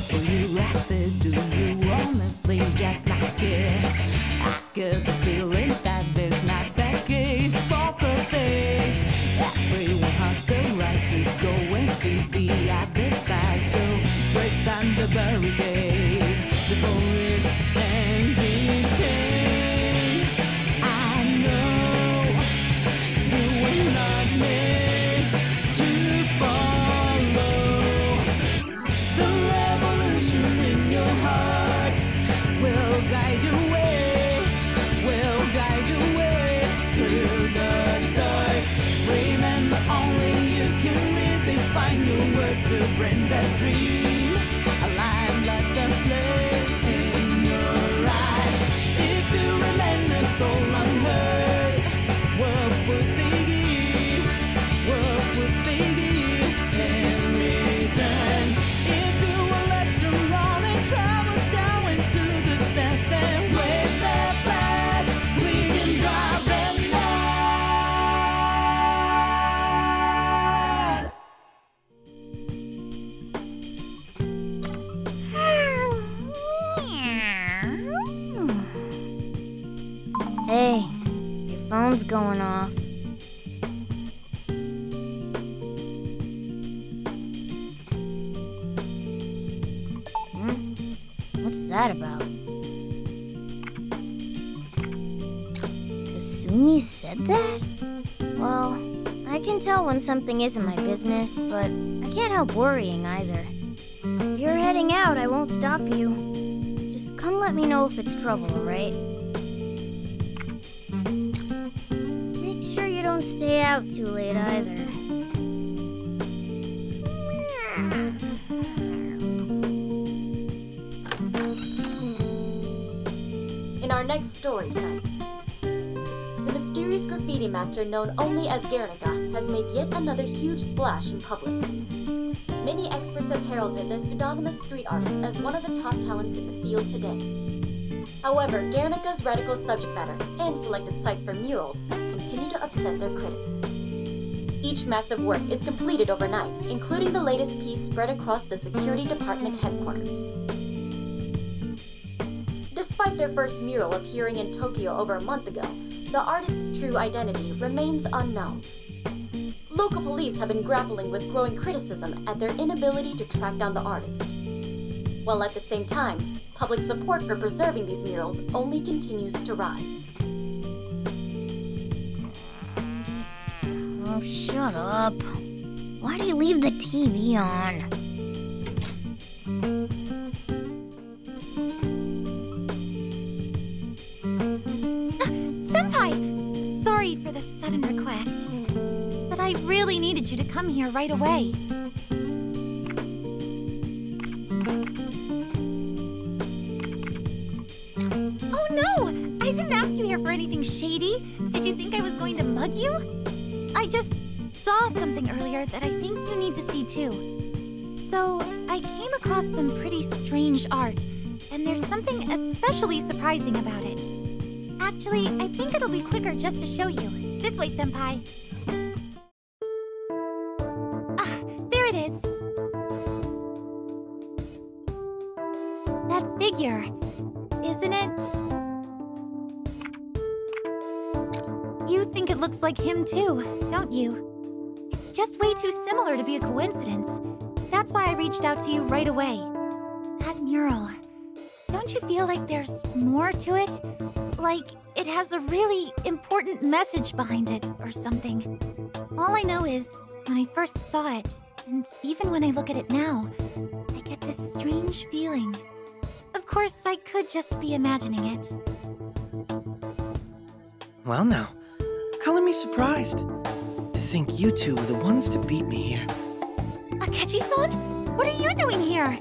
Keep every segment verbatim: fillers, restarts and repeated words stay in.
for you like they do. You honestly just like it. I get the feeling that there's not the case for the face. Everyone has the right to go and see the other side. So break down the barricade before it ends in pain. I know you will not need to follow. The revolution in your heart will guide your way, will guide your way through the dark. Remember, only you can redefine your work to bring that dream alive like a flame. Hey, your phone's going off. Hmm? What's that about? Kasumi said that? Well, I can tell when something isn't my business, but I can't help worrying either. If you're heading out, I won't stop you. Just come let me know if it's trouble, alright? Don't stay out too late either. In our next story tonight, the mysterious graffiti master known only as Guernica has made yet another huge splash in public. Many experts have heralded the pseudonymous street artist as one of the top talents in the field today. However, Guernica's radical subject matter and selected sites for murals continue to upset their critics. Each massive work is completed overnight, including the latest piece spread across the security department headquarters. Despite their first mural appearing in Tokyo over a month ago, the artist's true identity remains unknown. Local police have been grappling with growing criticism at their inability to track down the artist, while at the same time, public support for preserving these murals only continues to rise. Oh, shut up. Why do you leave the T V on? Uh, Senpai! Sorry for the sudden request, but I really needed you to come here right away. Oh no! I didn't ask you here for anything shady. Did you think I was going to mug you? I just saw something earlier that I think you need to see too. So, I came across some pretty strange art, and there's something especially surprising about it. Actually, I think it'll be quicker just to show you. This way, Senpai. Ah, there it is. That figure, isn't it? You think it looks like him too, don't you? It's just way too similar to be a coincidence. That's why I reached out to you right away. That mural, don't you feel like there's more to it? Like it has a really important message behind it or something. All I know is when I first saw it, and even when I look at it now, I get this strange feeling. Of course, I could just be imagining it. Well now. Color me surprised. To think you two were the ones to beat me here. Akechi-san? What are you doing here?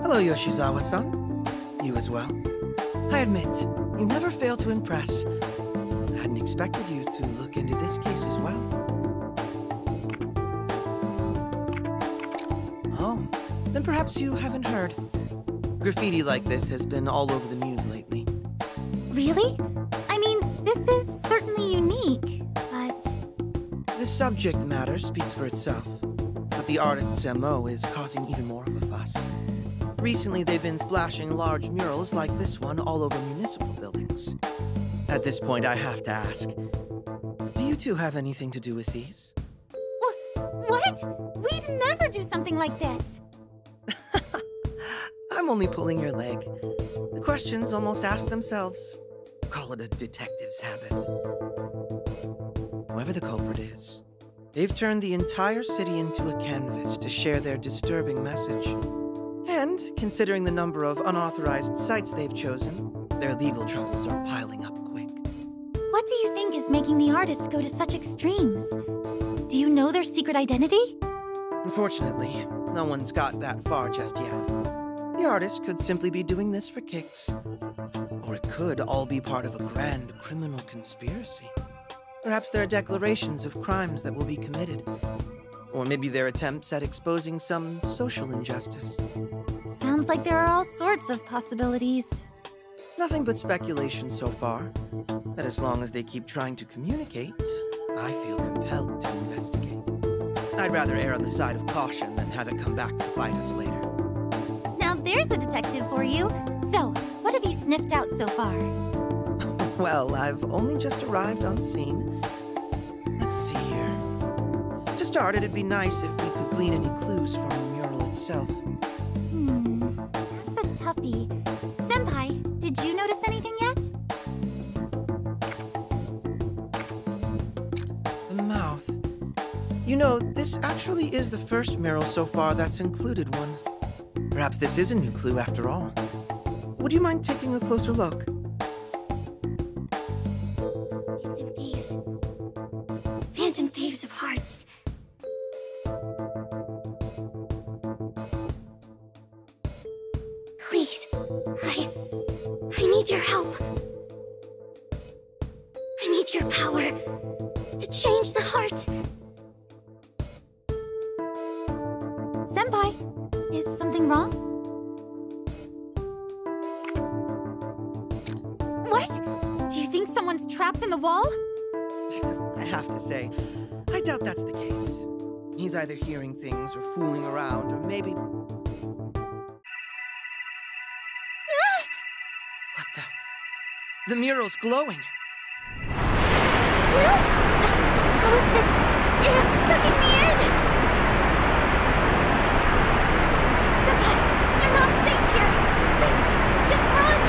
Hello, Yoshizawa-san. You as well. I admit, you never fail to impress. I hadn't expected you to look into this case as well. Oh, then perhaps you haven't heard. Graffiti like this has been all over the news lately. Really? I mean, this is certainly unique, but... The subject matter speaks for itself, but the artist's M O is causing even more of a fuss. Recently, they've been splashing large murals like this one all over municipal buildings. At this point, I have to ask, do you two have anything to do with these? What? We'd never do something like this. I'm only pulling your leg. The questions almost ask themselves. Call it a detective's habit. Whoever the culprit is, they've turned the entire city into a canvas to share their disturbing message. And, considering the number of unauthorized sites they've chosen, their legal troubles are piling up quick. What do you think is making the artists go to such extremes? Do you know their secret identity? Unfortunately, no one's got that far just yet. The artist could simply be doing this for kicks. Or it could all be part of a grand criminal conspiracy. Perhaps there are declarations of crimes that will be committed. Or maybe their attempts at exposing some social injustice. Sounds like there are all sorts of possibilities. Nothing but speculation so far. But as long as they keep trying to communicate, I feel compelled to investigate. I'd rather err on the side of caution than have it come back to bite us later. Now there's a detective for you. So, what have you sniffed out so far? Well, I've only just arrived on scene. Let's see here. To start, it'd be nice if we could glean any clues from the mural itself. Hmm, that's a toughie. Senpai, did you notice anything yet? You know, this actually is the first mural so far that's included one. Perhaps this is a new clue after all. Would you mind taking a closer look? Phantom Thieves. Phantom Thieves of Hearts. Please, I... I need your help. I need your power to change the heart. Senpai, is something wrong? What? Do you think someone's trapped in the wall? I have to say, I doubt that's the case. He's either hearing things or fooling around, or maybe... Ah! What the... The mural's glowing! No! How is this... It's sucking me in! Senpai, you're not safe here! Please, just run!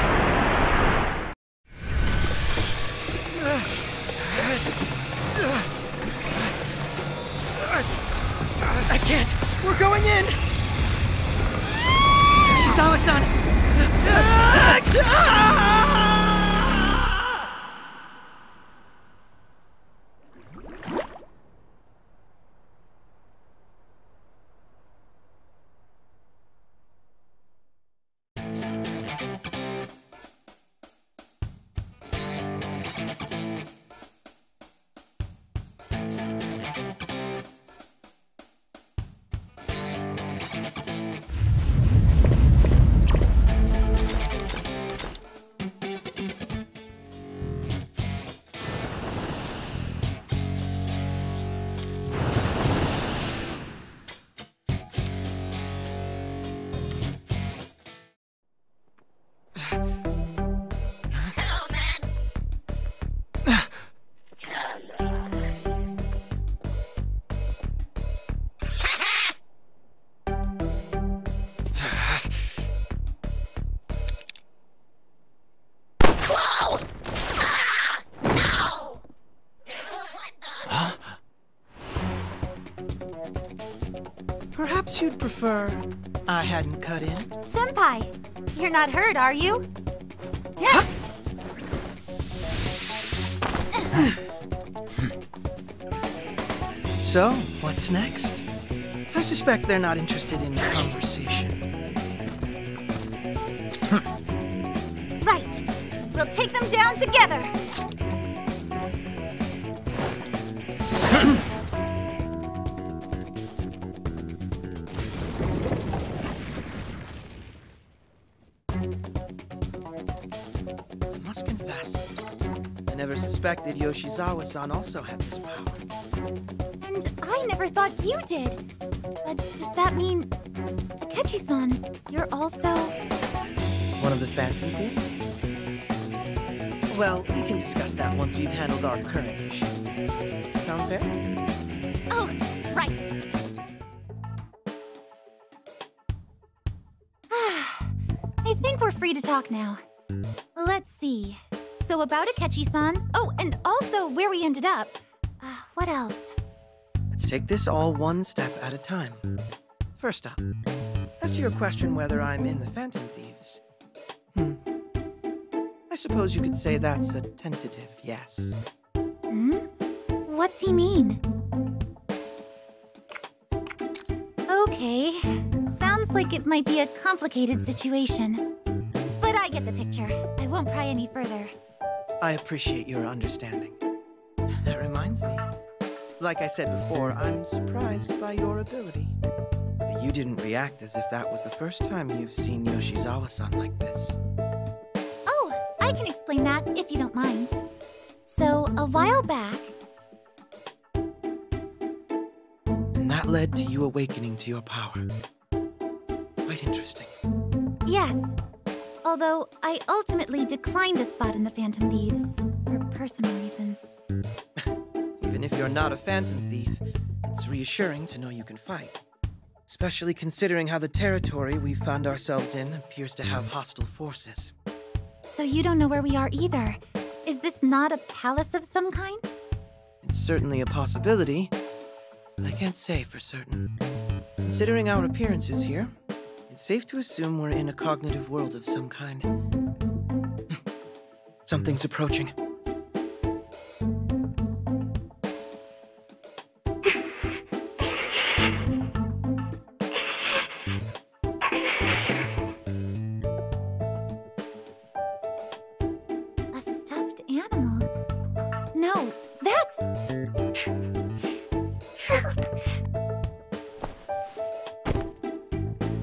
I can't! We're going in! Yoshizawa-san! Perhaps you'd prefer I hadn't cut in. Senpai, you're not hurt, are you? Huh? So, what's next? I suspect they're not interested in the conversation. Right. We'll take them down together. I suspected Yoshizawa-san also had this power. And I never thought you did. But does that mean Akechi-san, you're also... one of the phantoms here? Well, we can discuss that once we've handled our current issue. Sound fair? Oh, right. I think we're free to talk now. Let's see. So about Akechi-san. Oh, and also where we ended up. Uh, what else? Let's take this all one step at a time. First up, as to your question whether I'm in the Phantom Thieves. Hmm. I suppose you could say that's a tentative yes. Hmm? What's he mean? Okay. Sounds like it might be a complicated situation. But I get the picture. I won't pry any further. I appreciate your understanding. That reminds me. Like I said before, I'm surprised by your ability. You didn't react as if that was the first time you've seen Yoshizawa-san like this. Oh, I can explain that if you don't mind. So, a while back... And that led to you awakening to your power. Quite interesting. Yes. Although, I ultimately declined a spot in the Phantom Thieves, for personal reasons. Even if you're not a Phantom Thief, it's reassuring to know you can fight. Especially considering how the territory we found ourselves in appears to have hostile forces. So you don't know where we are either. Is this not a palace of some kind? It's certainly a possibility, but I can't say for certain. Considering our appearances here, it's safe to assume we're in a cognitive world of some kind. Something's approaching.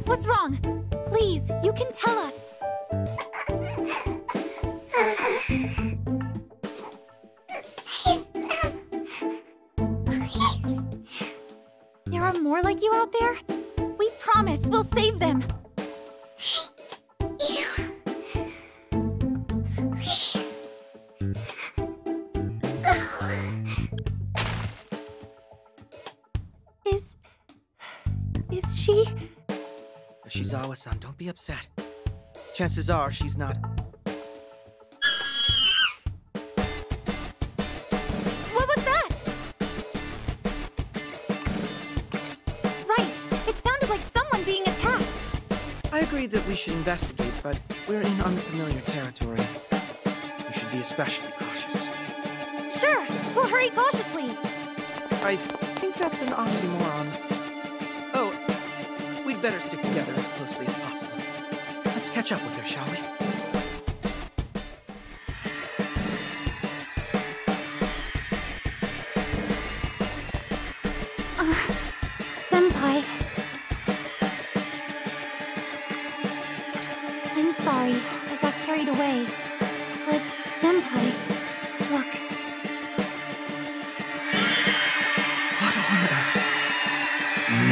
What's wrong? Please, you can tell us. Save them. Please. There are more like you out there? We promise we'll save them. Thank you. Please. Is... is she... Yoshizawa-san, don't be upset. Chances are she's not... What was that? Right, it sounded like someone being attacked. I agree that we should investigate, but we're in unfamiliar territory. We should be especially cautious. Sure, we'll hurry cautiously. I think that's an oxymoron. We'd better stick together as closely as possible. Let's catch up with her, shall we? Uh, senpai. I'm sorry, I got carried away. But, senpai, look. What on earth? Mm.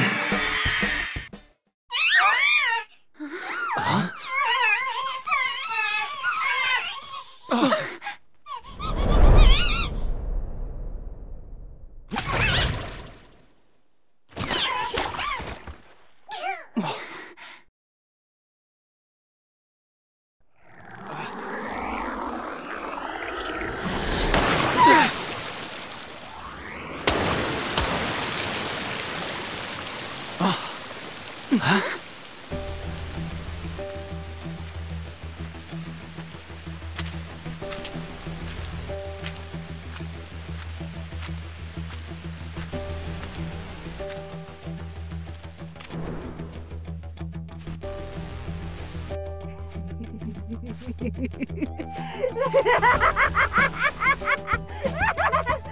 Huh? Ha ha ha!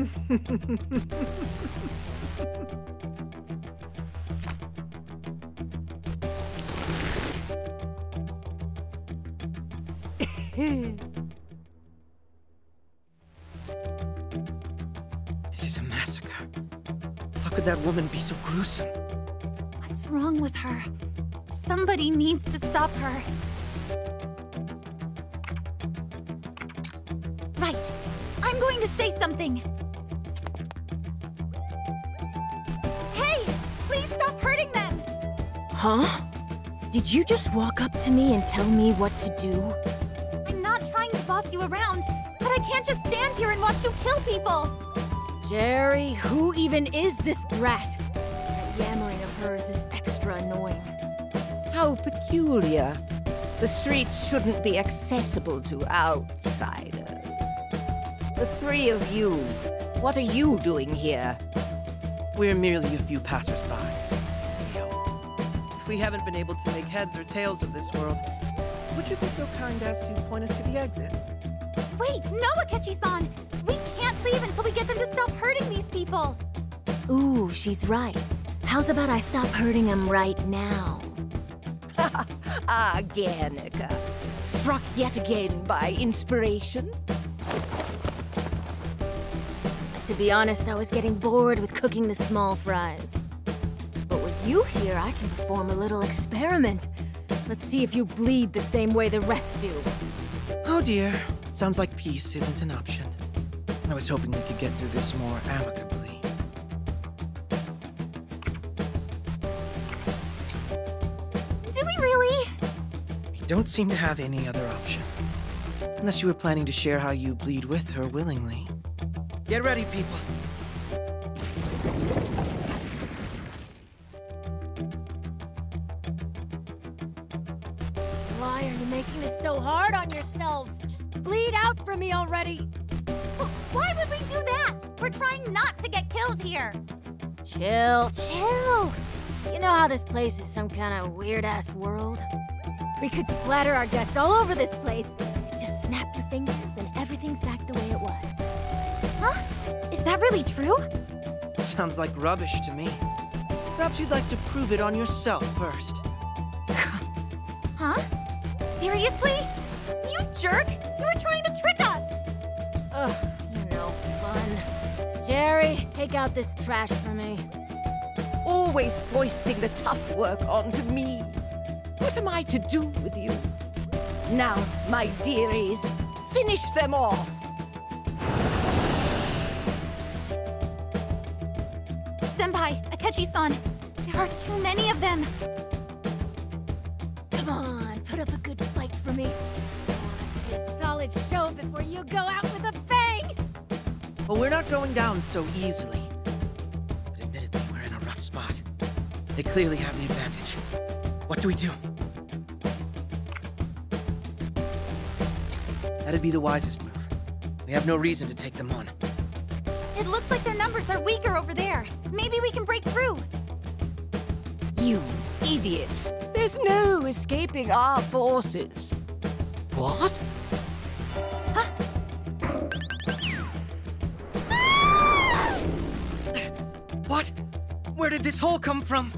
This is a massacre. How could that woman be so gruesome? What's wrong with her? Somebody needs to stop her. Right. I'm going to say something. Hey! Please stop hurting them! Huh? Did you just walk up to me and tell me what to do? I'm not trying to boss you around, but I can't just stand here and watch you kill people! Jerry, who even is this brat? That yammering of hers is extra annoying. How peculiar. The streets shouldn't be accessible to outsiders. The three of you, what are you doing here? We're merely a few passers-by. If we haven't been able to make heads or tails of this world, would you be so kind as to point us to the exit? Wait, no, Akechi-san! We can't leave until we get them to stop hurting these people! Ooh, she's right. How's about I stop hurting them right now? Ha! Ah, Ganika. Struck yet again by inspiration? To be honest, I was getting bored with cooking the small fries. But with you here, I can perform a little experiment. Let's see if you bleed the same way the rest do. Oh dear. Sounds like peace isn't an option. I was hoping we could get through this more amicably. Do we really? We don't seem to have any other option. Unless you were planning to share how you bleed with her willingly. Get ready, people! Why are you making this so hard on yourselves? Just bleed out for me already! Well, why would we do that? We're trying not to get killed here! Chill, chill! You know how this place is some kind of weird-ass world? We could splatter our guts all over this place. Just snap your fingers and everything's back the way it was. Huh? Is that really true? Sounds like rubbish to me. Perhaps you'd like to prove it on yourself first. Huh? Seriously? You jerk! You were trying to trick us! Ugh, no fun. Jerry, take out this trash for me. Always foisting the tough work onto me. What am I to do with you? Now, my dearies, finish them off! Senpai, Akechi-san, there are too many of them. Come on, put up a good fight for me. I want to see a solid show before you go out with a bang! Well, we're not going down so easily. But admittedly, we're in a rough spot. They clearly have the advantage. What do we do? That'd be the wisest move. We have no reason to take them on. It looks like their numbers are weaker over there. Maybe we can break through. You idiots. There's no escaping our forces. What? Huh? Ah! What? Where did this hole come from?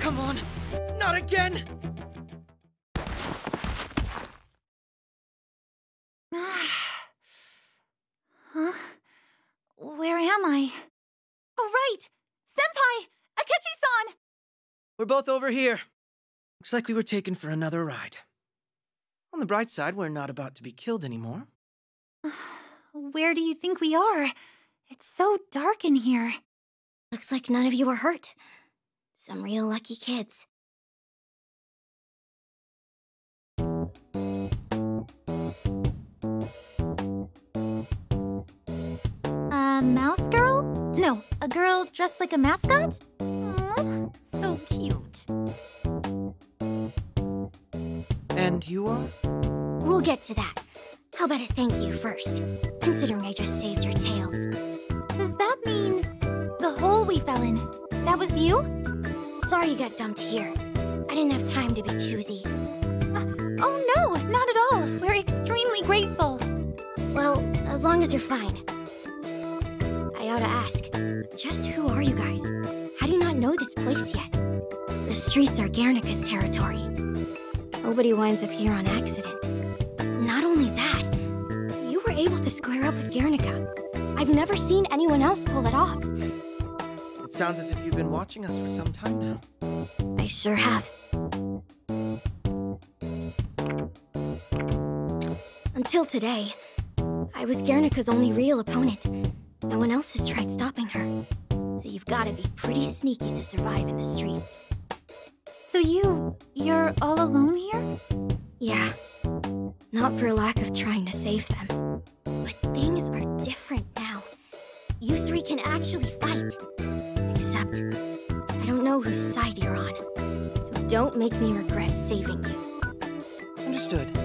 Come on. Not again. We're both over here. Looks like we were taken for another ride. On the bright side, we're not about to be killed anymore. Where do you think we are? It's so dark in here. Looks like none of you were hurt. Some real lucky kids. A mouse girl? No, a girl dressed like a mascot? Aww, so cute. And you are? We'll get to that. How about a thank you first, considering I just saved your tails. Does that mean the hole we fell in, that was you? Sorry you got dumped here. I didn't have time to be choosy. Uh, oh no, not at all. We're extremely grateful. Well, as long as you're fine. how to ask. Just who are you guys? How do you not know this place yet? The streets are Guernica's territory. Nobody winds up here on accident. Not only that, you were able to square up with Guernica. I've never seen anyone else pull that off. It sounds as if you've been watching us for some time now. I sure have. Until today, I was Guernica's only real opponent. No one else has tried stopping her. So you've got to be pretty sneaky to survive in the streets. So you... you're all alone here? Yeah. Not for lack of trying to save them. But things are different now. You three can actually fight. Except, I don't know whose side you're on. So don't make me regret saving you. Understood.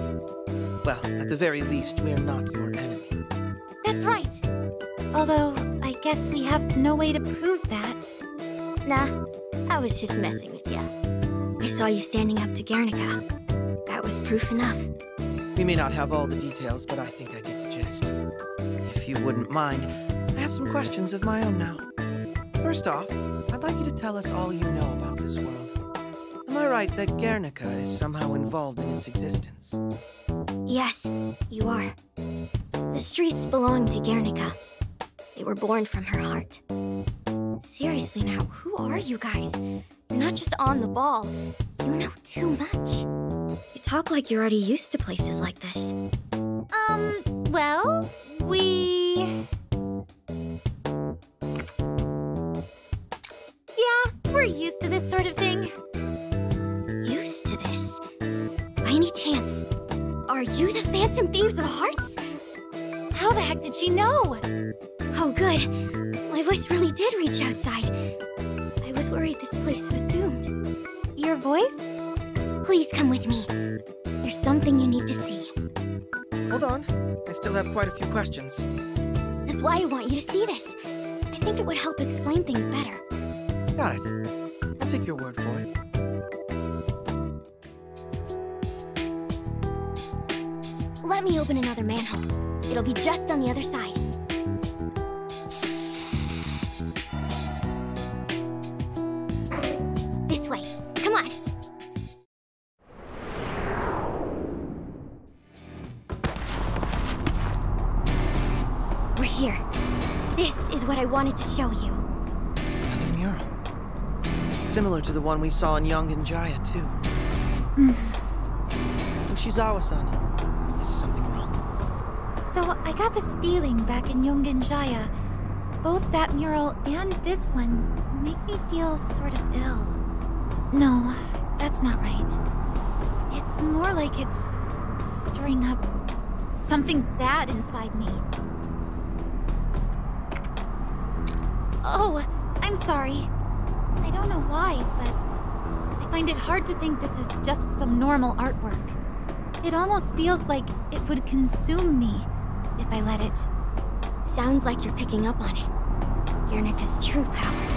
Well, at the very least, we're not your enemy. That's right. Although, I guess we have no way to prove that. Nah, I was just messing with you. I saw you standing up to Guernica. That was proof enough. We may not have all the details, but I think I get the gist. If you wouldn't mind, I have some questions of my own now. First off, I'd like you to tell us all you know about this world. Am I right that Guernica is somehow involved in its existence? Yes, you are. The streets belong to Guernica. They were born from her heart. Seriously now, who are you guys? You're not just on the ball. You know too much. You talk like you're already used to places like this. Um, well, we... Yeah, we're used to this sort of thing. Used to this? By any chance, are you the Phantom Thieves of Hearts? How the heck did she know? Oh, good. My voice really did reach outside. I was worried this place was doomed. Your voice? Please come with me. There's something you need to see. Hold on. I still have quite a few questions. That's why I want you to see this. I think it would help explain things better. Got it. I'll take your word for it. Let me open another manhole. It'll be just on the other side. This way. Come on. We're here. This is what I wanted to show you. Another mural. It's similar to the one we saw in Young and Jaya, too. Mm. Ushizawa-san. Is something wrong? So I got this feeling back in Young and Jaya. Both that mural and this one make me feel sort of ill. No, that's not right. It's more like it's stirring up something bad inside me. Oh, I'm sorry. I don't know why, but I find it hard to think this is just some normal artwork. It almost feels like it would consume me if I let it. Sounds like you're picking up on it. Guernica's true power.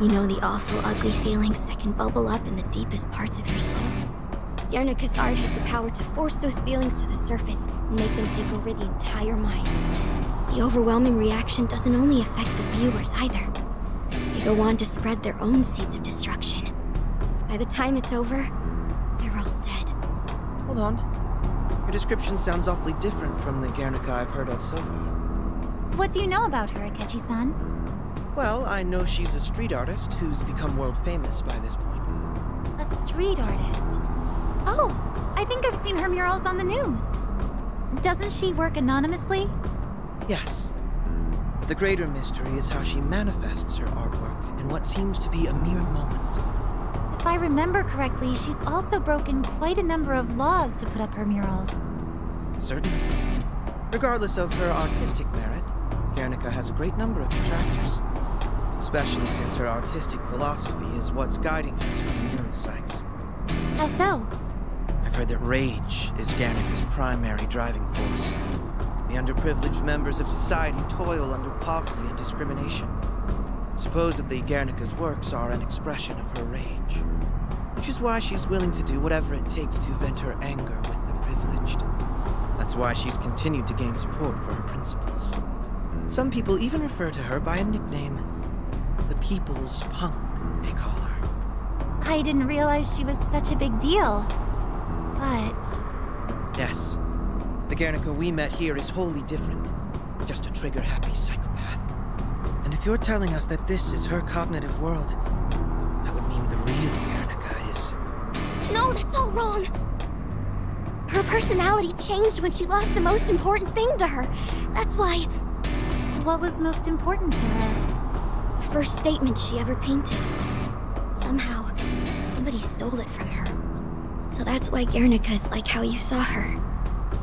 You know the awful, ugly feelings that can bubble up in the deepest parts of your soul. Guernica's art has the power to force those feelings to the surface and make them take over the entire mind. The overwhelming reaction doesn't only affect the viewers either. They go on to spread their own seeds of destruction. By the time it's over, they're all dead. Hold on. Her description sounds awfully different from the Guernica I've heard of so far. What do you know about her, Akechi-san? Well, I know she's a street artist who's become world famous by this point. A street artist? Oh, I think I've seen her murals on the news. Doesn't she work anonymously? Yes. But the greater mystery is how she manifests her artwork in what seems to be a mere moment. If I remember correctly, she's also broken quite a number of laws to put up her murals. Certainly. Regardless of her artistic merit, Guernica has a great number of detractors. Especially since her artistic philosophy is what's guiding her to her mural sites. How so? I've heard that rage is Guernica's primary driving force. The underprivileged members of society toil under poverty and discrimination. Supposedly, Guernica's works are an expression of her rage, which is why she's willing to do whatever it takes to vent her anger with the privileged. That's why she's continued to gain support for her principles. Some people even refer to her by a nickname. The People's Punk, they call her. I didn't realize she was such a big deal. But... Yes. The Guernica we met here is wholly different. Just a trigger-happy psychopath. And if you're telling us that this is her cognitive world, that would mean the real Guernica is... No, that's all wrong! Her personality changed when she lost the most important thing to her. That's why... What was most important to her? The first statement she ever painted. Somehow, somebody stole it from her. So that's why Guernica's like how you saw her.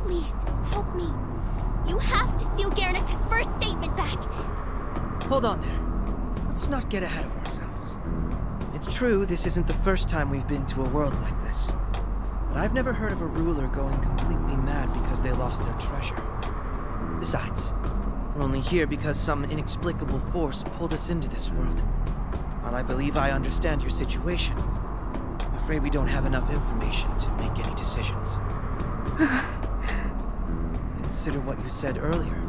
Please, help me. You have to steal Guernica's first statement back! Hold on there. Let's not get ahead of ourselves. It's true this isn't the first time we've been to a world like this. But I've never heard of a ruler going completely mad because they lost their treasure. Besides... We're only here because some inexplicable force pulled us into this world. While I believe I understand your situation, I'm afraid we don't have enough information to make any decisions. Consider what you said earlier.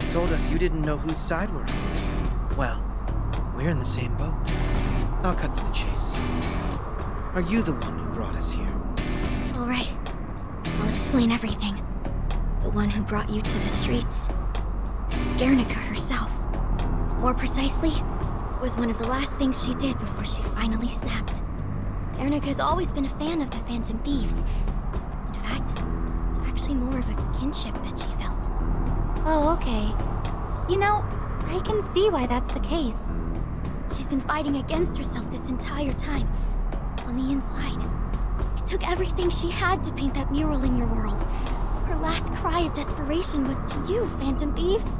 You told us you didn't know whose side we're on. Well, we're in the same boat. I'll cut to the chase. Are you the one who brought us here? All right. I'll explain everything. The one who brought you to the streets. Was Guernica herself. More precisely, it was one of the last things she did before she finally snapped. Guernica has always been a fan of the Phantom Thieves. In fact, it's actually more of a kinship that she felt. Oh, okay. You know, I can see why that's the case. She's been fighting against herself this entire time, on the inside. It took everything she had to paint that mural in your world. Her last cry of desperation was to you, Phantom Thieves.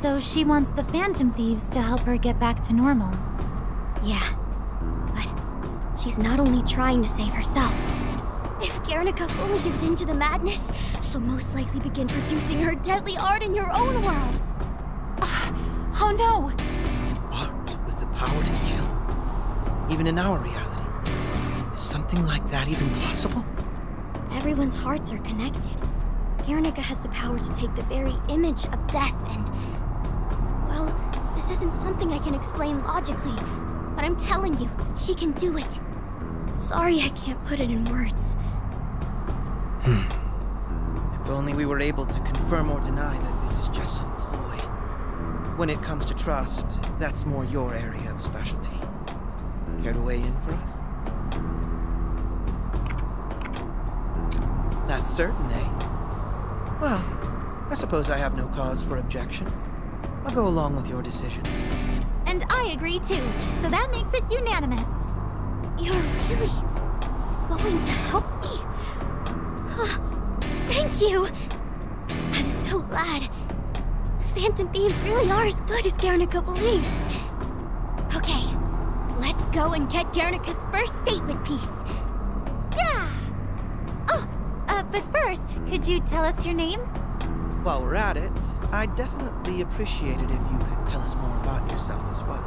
So she wants the Phantom Thieves to help her get back to normal. Yeah, but she's not only trying to save herself. If Guernica fully gives in to the madness, she'll most likely begin producing her deadly art in your own world. Uh, oh no! Art with the power to kill, even in our reality. Is something like that even possible? Everyone's hearts are connected. Guernica has the power to take the very image of death and... Well, this isn't something I can explain logically, but I'm telling you, she can do it. Sorry I can't put it in words. Hmm. If only we were able to confirm or deny that this is just some ploy. When it comes to trust, that's more your area of specialty. Care to weigh in for us? That's certain, eh? Well, I suppose I have no cause for objection. I'll go along with your decision. And I agree too, so that makes it unanimous. You're really going to help me? Huh. Thank you! I'm so glad. The Phantom Thieves really are as good as Guernica believes. Okay, let's go and get Guernica's first statement piece. But first, could you tell us your name? While we're at it, I'd definitely appreciate it if you could tell us more about yourself as well.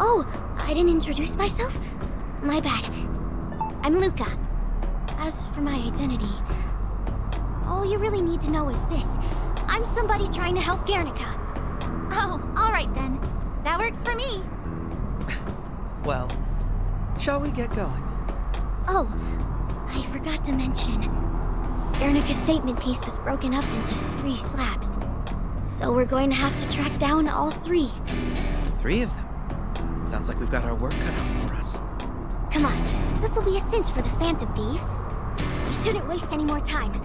Oh, I didn't introduce myself? My bad. I'm Luca. As for my identity, all you really need to know is this. I'm somebody trying to help Guernica. Oh, all right then. That works for me. Well, shall we get going? Oh, I forgot to mention... Guernica's statement piece was broken up into three slabs. So we're going to have to track down all three. Three of them? Sounds like we've got our work cut out for us. Come on, this'll be a cinch for the Phantom Thieves. We shouldn't waste any more time.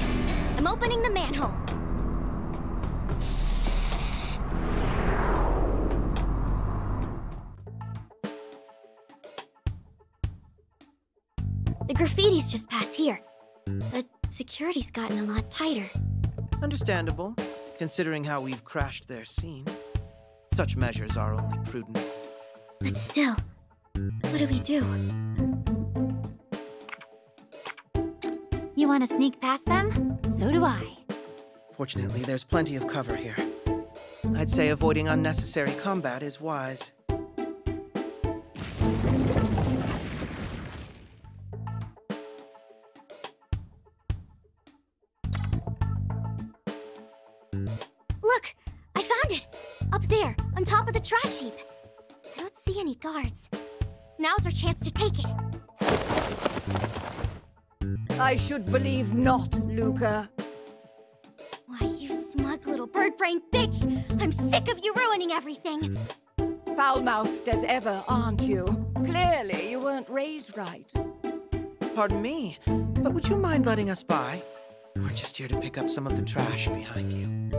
I'm opening the manhole. The graffiti's just past here. But security's gotten a lot tighter. Understandable, considering how we've crashed their scene. Such measures are only prudent. But still, what do we do? You want to sneak past them? So do I. Fortunately, there's plenty of cover here. I'd say avoiding unnecessary combat is wise. trash heap. I don't see any guards. Now's our chance to take it. I should believe not, Luca. Why, you smug little bird-brained bitch! I'm sick of you ruining everything! Foul-mouthed as ever, aren't you? Clearly, you weren't raised right. Pardon me, but would you mind letting us by? We're just here to pick up some of the trash behind you.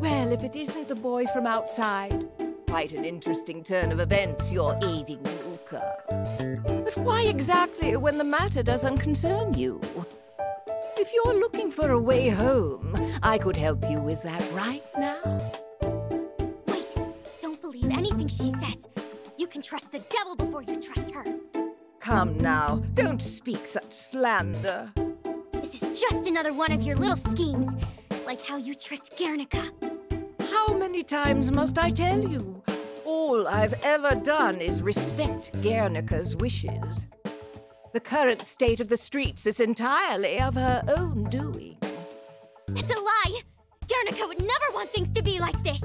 Well, if it isn't the boy from outside. Quite an interesting turn of events you're aiding, Luca. But why exactly when the matter doesn't concern you? If you're looking for a way home, I could help you with that right now. Wait, don't believe anything she says. You can trust the devil before you trust her. Come now, don't speak such slander. This is just another one of your little schemes, like how you tricked Guernica. How many times must I tell you? All I've ever done is respect Guernica's wishes. The current state of the streets is entirely of her own doing. That's a lie! Guernica would never want things to be like this!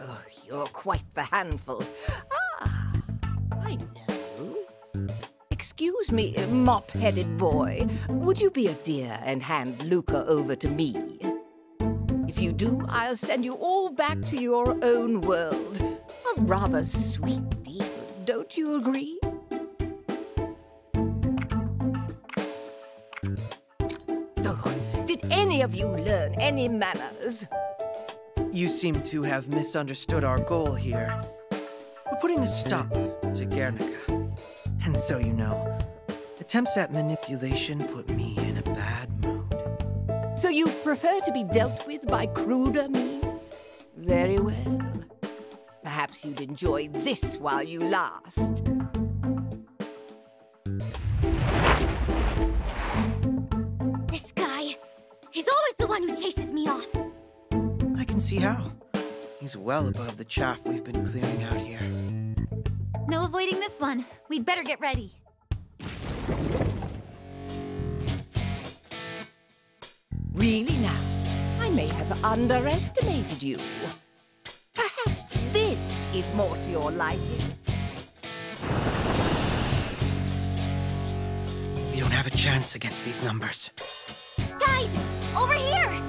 Oh, you're quite the handful. Ah, I know. Excuse me, mop-headed boy. Would you be a dear and hand Luca over to me? If you do, I'll send you all back to your own world. A rather sweet deal, don't you agree? Did any of you learn any manners? You seem to have misunderstood our goal here. We're putting a stop to Guernica. And so you know, attempts at manipulation put me in a bad mood. So you prefer to be dealt with by cruder means? Very well. Perhaps you'd enjoy this while you last. He's always the one who chases me off. I can see how. He's well above the chaff we've been clearing out here. No avoiding this one. We'd better get ready. Really now? I may have underestimated you. Perhaps this is more to your liking. We don't have a chance against these numbers. Guys, over here!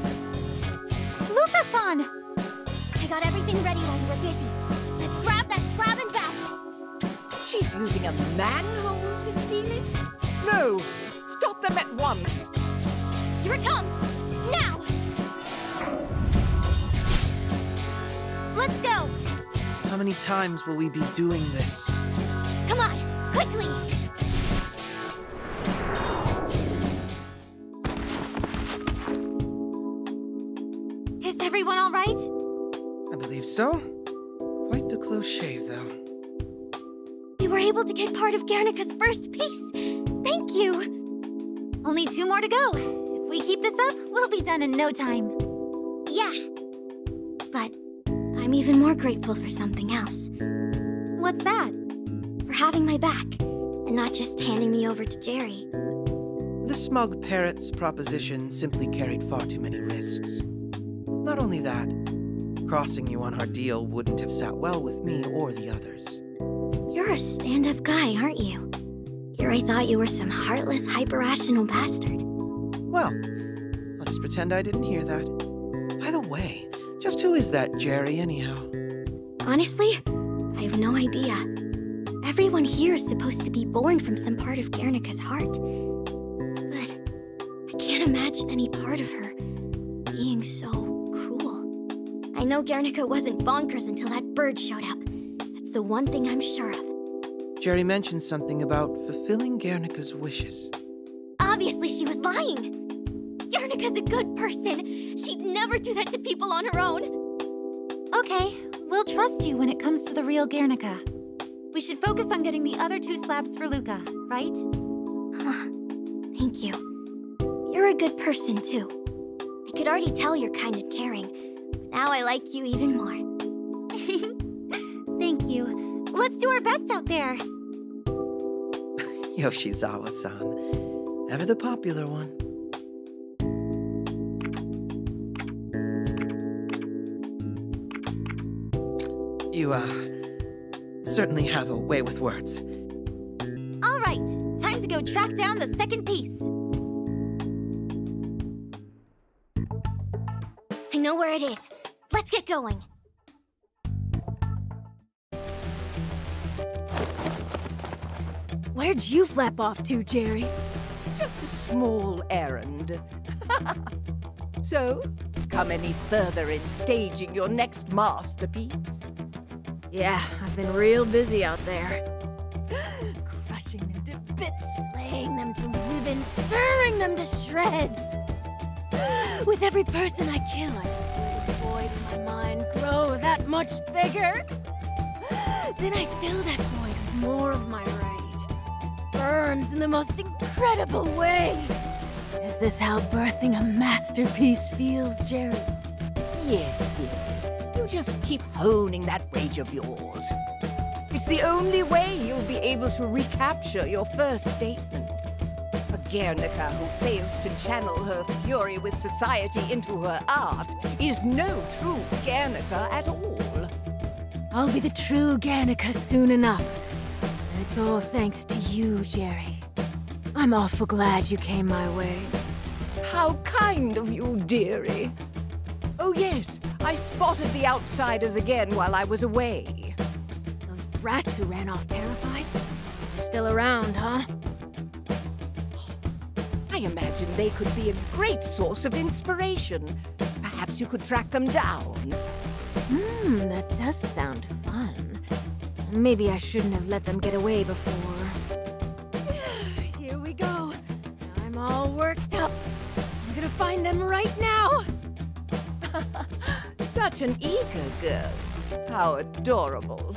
Luca-san! I got everything ready while you were busy. Let's grab that slab and bounce! She's using a manhole to steal it? No! Stop them at once! Here it comes! Now! Let's go! How many times will we be doing this? Come on, quickly! Everyone all right? I believe so. Quite the close shave, though. We were able to get part of Guernica's first piece. Thank you. Only two more to go. If we keep this up, we'll be done in no time. Yeah. But I'm even more grateful for something else. What's that? For having my back, and not just handing me over to Jerry. The smug parrot's proposition simply carried far too many risks. Not only that, crossing you on our deal wouldn't have sat well with me or the others. You're a stand-up guy, aren't you? Here I thought you were some heartless, hyper-rational bastard. Well, I'll just pretend I didn't hear that. By the way, just who is that Jerry, anyhow? Honestly, I have no idea. Everyone here is supposed to be born from some part of Guernica's heart. But I can't imagine any part of her being so... I know Guernica wasn't bonkers until that bird showed up. That's the one thing I'm sure of. Jerry mentioned something about fulfilling Guernica's wishes. Obviously she was lying! Guernica's a good person. She'd never do that to people on her own. Okay, we'll trust you when it comes to the real Guernica. We should focus on getting the other two slabs for Luca, right? Huh. Thank you. You're a good person, too. I could already tell you're kind and caring. Now I like you even more. Thank you. Let's do our best out there. Yoshizawa-san. Ever the popular one. You, uh, certainly have a way with words. All right, time to go track down the second piece. I know where it is. Let's get going. Where'd you flap off to, Jerry? Just a small errand. So, come any further in staging your next masterpiece? Yeah, I've been real busy out there. Crushing them to bits, slaying them to ribbons, tearing them to shreds. With every person I kill, I feel the void in my mind grow that much bigger. Then I fill that void with more of my rage. Burns in the most incredible way. Is this how birthing a masterpiece feels, Jerry? Yes, dear. You just keep honing that rage of yours. It's the only way you'll be able to recapture your first statement. A Guernica who fails to channel her fury with society into her art is no true Guernica at all. I'll be the true Guernica soon enough. And it's all thanks to you, Jerry. I'm awful glad you came my way. How kind of you, dearie. Oh yes, I spotted the outsiders again while I was away. Those brats who ran off terrified? They're still around, huh? I imagine they could be a great source of inspiration. Perhaps you could track them down. Hmm, that does sound fun. Maybe I shouldn't have let them get away before. Here we go. I'm all worked up. I'm gonna find them right now. Such an eager girl. How adorable.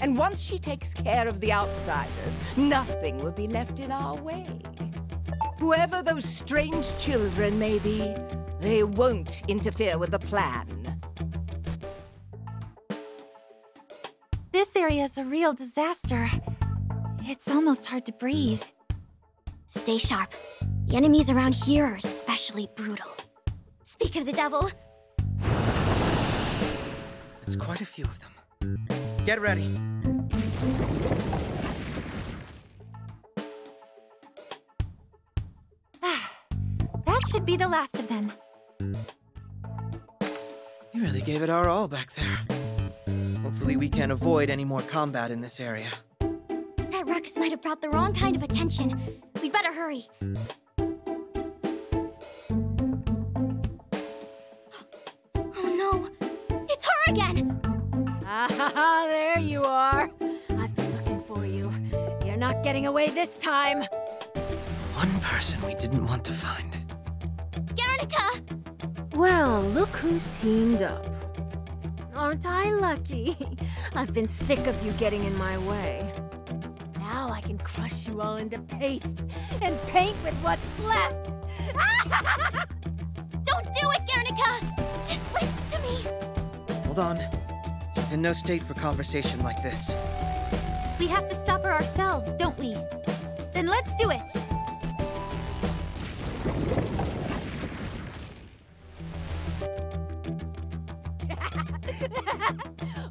And once she takes care of the outsiders, nothing will be left in our way. Whoever those strange children may be, they won't interfere with the plan. This area is a real disaster. It's almost hard to breathe. Stay sharp. The enemies around here are especially brutal. Speak of the devil. It's quite a few of them. Get ready. Ah, that should be the last of them. You really gave it our all back there. Hopefully we can avoid any more combat in this area. That ruckus might have brought the wrong kind of attention. We'd better hurry. Oh no, it's her again! Ah ha ha, there you are. I've been looking for you. You're not getting away this time. One person we didn't want to find. Guernica! Well, look who's teamed up. Aren't I lucky? I've been sick of you getting in my way. Now I can crush you all into paste and paint with what's left. Don't do it, Guernica! Just listen to me! Hold on. She's in no state for conversation like this. We have to stop her ourselves, don't we? Then let's do it!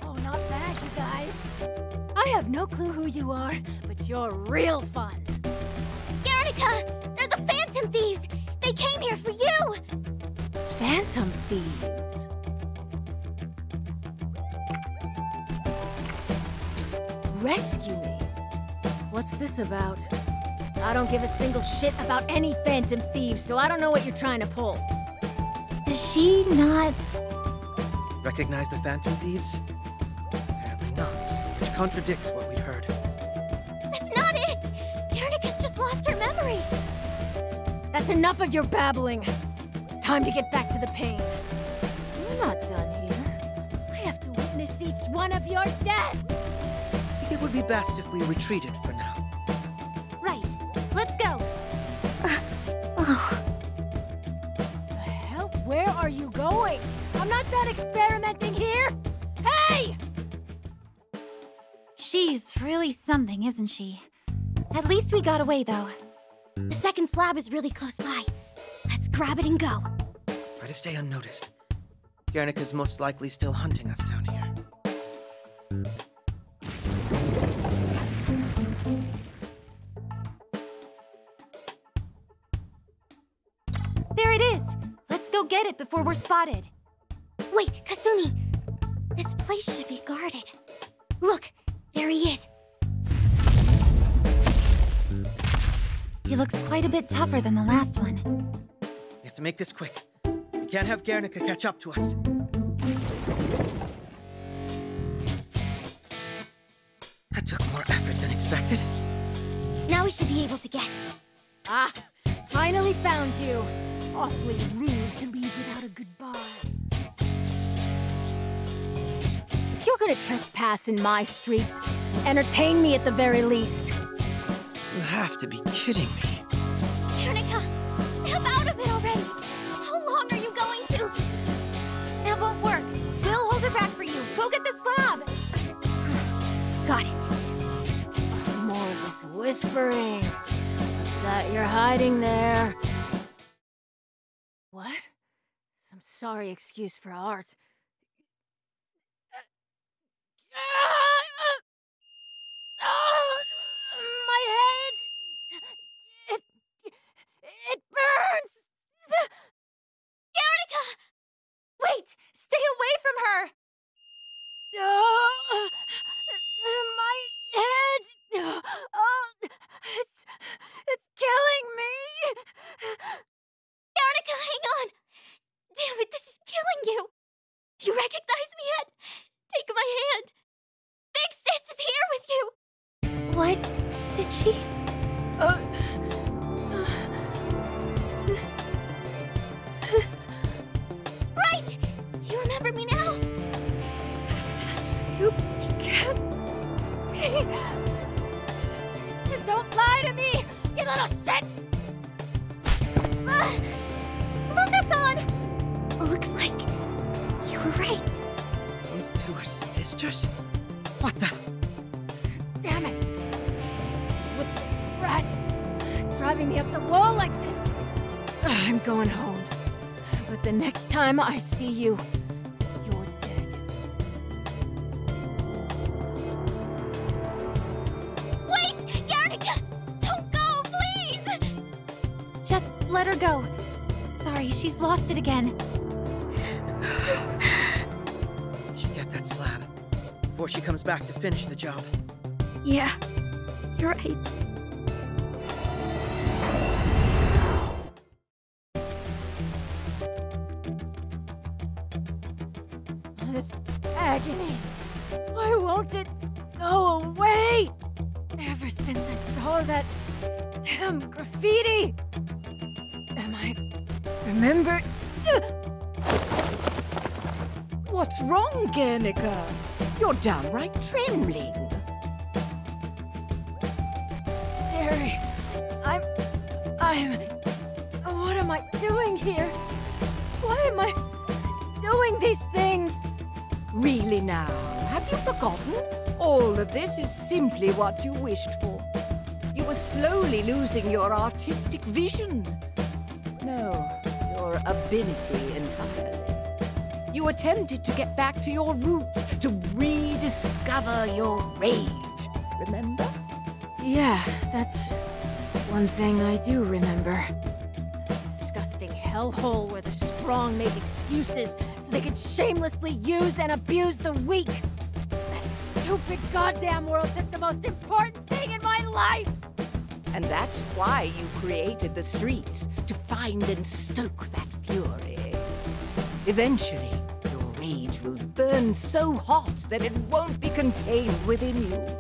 Oh, not bad, you guys. I have no clue who you are, but you're real fun. Guernica! They're the Phantom Thieves! They came here for you! Phantom Thieves? Rescue me? What's this about? I don't give a single shit about any Phantom Thieves, so I don't know what you're trying to pull. Does she not... recognize the Phantom Thieves? Apparently not, which contradicts what we'd heard. That's not it! Guernica's just lost her memories! That's enough of your babbling! It's time to get back to the pain. We're not done here. I have to witness each one of your deaths! I think it would be best if we retreated for now. Right. Let's go! Uh, oh. The hell? Where are you going? I'm not done experimenting here! Hey! She's really something, isn't she? At least we got away, though. The second slab is really close by. Let's grab it and go. Try to stay unnoticed. Guernica's most likely still hunting us down here. before we're spotted. Wait, Kasumi! This place should be guarded. Look, there he is. He looks quite a bit tougher than the last one. We have to make this quick. We can't have Guernica catch up to us. That took more effort than expected. Now we should be able to get... Ah, finally found you. Awfully rude to leave without a goodbye. If you're gonna trespass in my streets, entertain me at the very least. You have to be kidding me. Guernica, step out of it already! How long are you going to? That won't work. We'll hold her back for you. Go get the slab! Got it. Oh, more of this whispering. What's that you're hiding there? What? Some sorry excuse for art. My head! It... it burns! Guernica! Wait! Stay away from her! Oh, my head! Oh, it's... it's killing me! Guernica, hang on! Damn it, this is killing you! Do you recognize me yet? Take my hand! Big Sis is here with you! What? Did she? Uh, uh, sis. Right! Do you remember me now? You can't be. Don't lie to me, you little shit! Uh, Lucas-san! Looks like you were right. Those two are sisters? What the? Damn it! Rat, driving me up the wall like this. I'm going home. But the next time I see you, you're dead. Wait, Guernica! Don't go, please! Just let her go. Sorry, she's lost it again. You should get that slab before she comes back to finish the job. Yeah, you're right. This agony. Why won't it go away? Ever since I saw that damn graffiti. Am I remembered? What's wrong, Guernica? You're downright trembling. Jerry, I'm... I'm... What am I doing here? Why am I doing these things? Really now, have you forgotten? All of this is simply what you wished for. You were slowly losing your artistic vision. No, your ability entirely. You attempted to get back to your roots, to rediscover your rage, remember? Yeah, that's one thing I do remember. Disgusting hellhole where the strong make excuses so they could shamelessly use and abuse the weak. That stupid goddamn world took the most important thing in my life! And that's why you created the streets, to find and stoke that fury. Eventually, your rage will burn so hot that it won't be contained within you.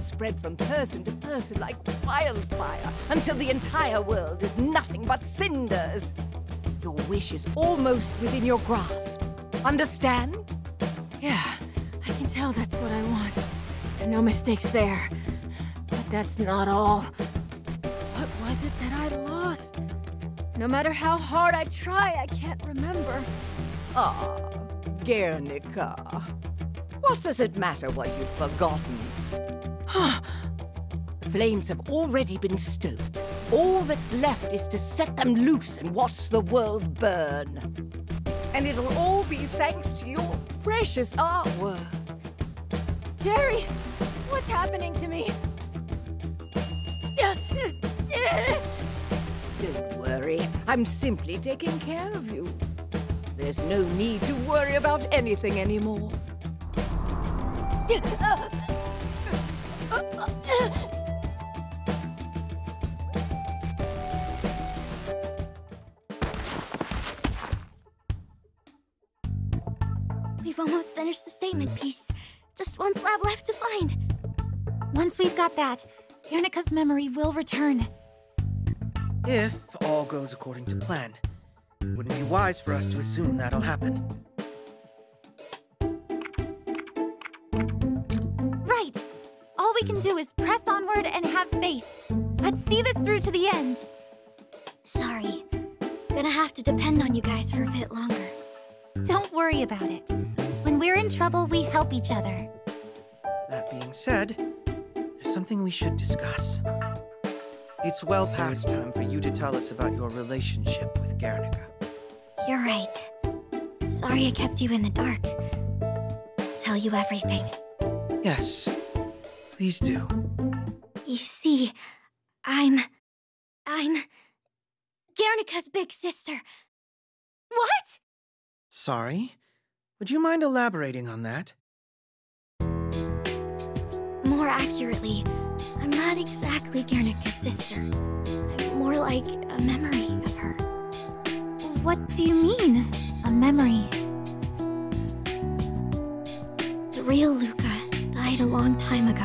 Spread from person to person like wildfire until the entire world is nothing but cinders. Your wish is almost within your grasp. Understand? Yeah, I can tell that's what I want. No mistakes there. But that's not all. What was it that I lost? No matter how hard I try, I can't remember. Ah, Guernica. What does it matter what you've forgotten? The flames have already been stoked. All that's left is to set them loose and watch the world burn. And it'll all be thanks to your precious artwork. Jerry, what's happening to me? Don't worry, I'm simply taking care of you. There's no need to worry about anything anymore. We've almost finished the statement piece. Just one slab left to find. Once we've got that, Veronica's memory will return. If all goes according to plan, it wouldn't be wise for us to assume that'll happen. Right! All we can do is press onward and have faith. Let's see this through to the end. Sorry. Gonna have to depend on you guys for a bit longer. Don't worry about it. When we're in trouble, we help each other. That being said, there's something we should discuss. It's well past time for you to tell us about your relationship with Guernica. You're right. Sorry I kept you in the dark. Tell you everything. Yes. Please do. You see, I'm... I'm... Guernica's big sister. What?! Sorry? Would you mind elaborating on that? More accurately, I'm not exactly Guernica's sister. I'm more like a memory of her. What do you mean, a memory? The real Luca died a long time ago.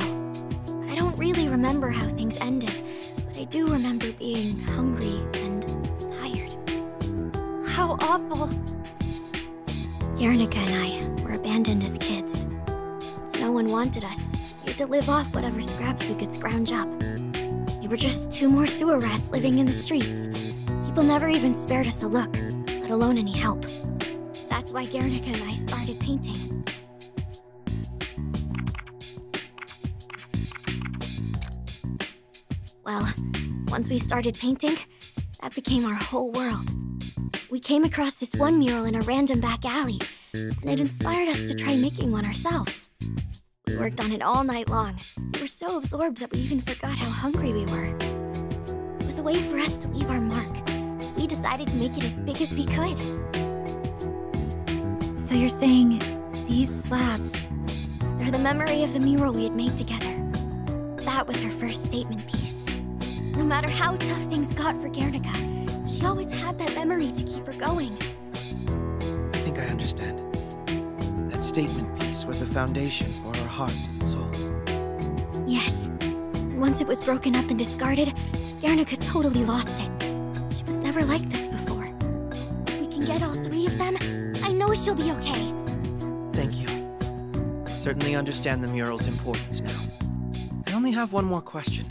I don't really remember how things ended, but I do remember being hungry and tired. How awful! Guernica and I were abandoned as kids. Since no one wanted us, we had to live off whatever scraps we could scrounge up. We were just two more sewer rats living in the streets. People never even spared us a look, let alone any help. That's why Guernica and I started painting. Well, once we started painting, that became our whole world. We came across this one mural in a random back alley, and it inspired us to try making one ourselves. We worked on it all night long. We were so absorbed that we even forgot how hungry we were. It was a way for us to leave our mark, so we decided to make it as big as we could. So you're saying these slabs... They're the memory of the mural we had made together. That was her first statement piece. No matter how tough things got for Guernica, she always had that memory to keep her going. I think I understand. That statement piece was the foundation for her heart and soul. Yes. Once it was broken up and discarded, Guernica totally lost it. She was never like this before. If we can get all three of them, I know she'll be okay. Thank you. I certainly understand the mural's importance now. I only have one more question.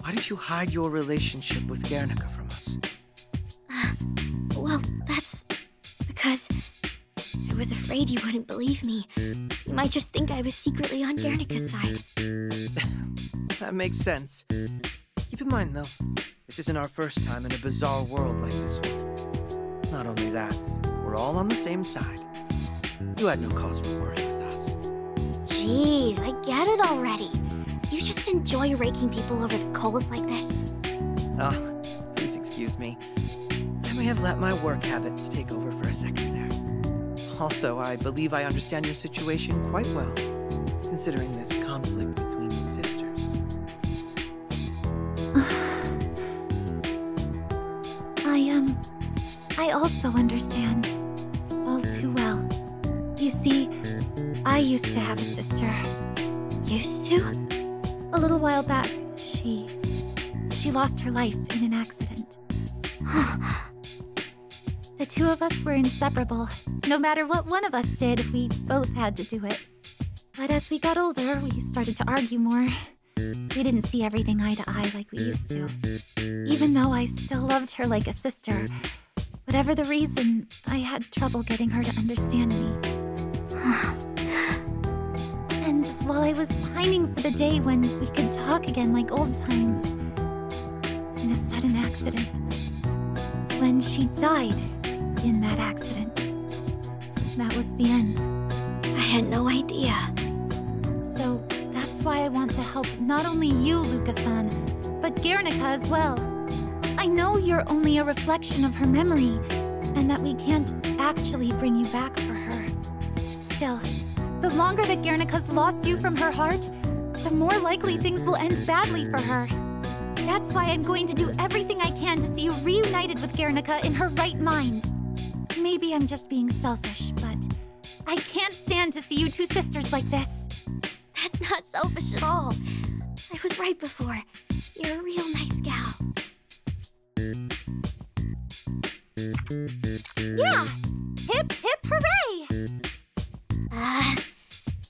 Why did you hide your relationship with Guernica from us? Uh, well, that's... because... I was afraid you wouldn't believe me. You might just think I was secretly on Guernica's side. That makes sense. Keep in mind, though, this isn't our first time in a bizarre world like this one. Not only that, we're all on the same side. You had no cause for worrying with us. Jeez, I get it already. Do you just enjoy raking people over the coals like this? Oh, please excuse me. I may have let my work habits take over for a second there. Also, I believe I understand your situation quite well, considering this conflict between sisters. I, um... I also understand. All too well. You see, I used to have a sister. Used to? A little while back, she... she lost her life in an accident. The two of us were inseparable. No matter what one of us did, we both had to do it. But as we got older, we started to argue more. We didn't see everything eye to eye like we used to. Even though I still loved her like a sister, whatever the reason, I had trouble getting her to understand me. And while I was pining for the day when we could talk again like old times, in a sudden accident, when she died in that accident, that was the end. I had no idea. So that's why I want to help not only you, Luca-san, but Guernica as well. I know you're only a reflection of her memory, and that we can't actually bring you back for her. Still, the longer that Guernica's lost you from her heart, the more likely things will end badly for her. That's why I'm going to do everything I can to see you reunited with Guernica in her right mind. Maybe I'm just being selfish, but I can't stand to see you two sisters like this. That's not selfish at all. I was right before. You're a real nice gal. Yeah! Hip, hip, hooray! Ah, uh,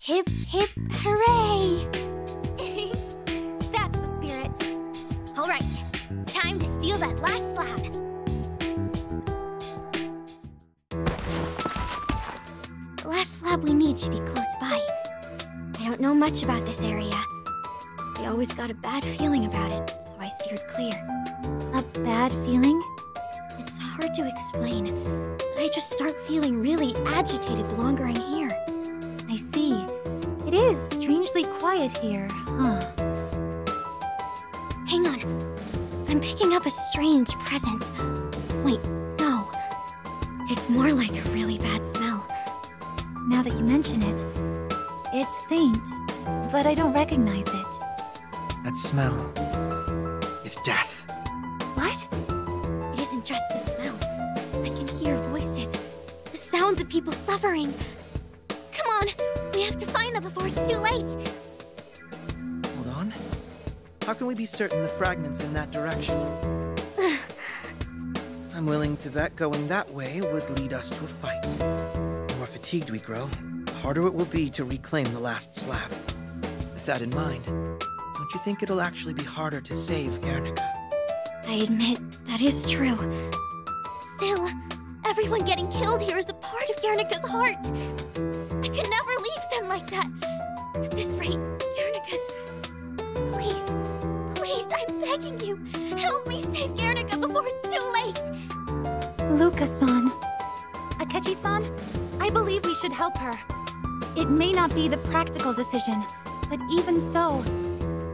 hip, hip, hooray! That's the spirit. All right, time to steal that last slab. The last slab we need should be close by. I don't know much about this area. I always got a bad feeling about it, so I steered clear. A bad feeling? It's hard to explain, but I just start feeling really agitated the longer I'm here. I see. It is strangely quiet here, huh? Hang on. I'm picking up a strange presence. Wait, no. It's more like a really bad smell. Now that you mention it, it's faint, but I don't recognize it. That smell is death. What? It isn't just the smell. I can hear voices, the sounds of people suffering. Come on, we have to find them before it's too late. Hold on. How can we be certain the fragment's in that direction? I'm willing to bet going that way would lead us to a fight. The more fatigued we grow, the harder it will be to reclaim the last slab. With that in mind, don't you think it'll actually be harder to save Guernica? I admit, that is true. Still, everyone getting killed here is a part of Guernica's heart. I can never leave them like that. At this rate, Guernica's... Please, please, I'm begging you, help me save Guernica before it's too late! Luca-san... Akechi-san? I believe we should help her. It may not be the practical decision, but even so...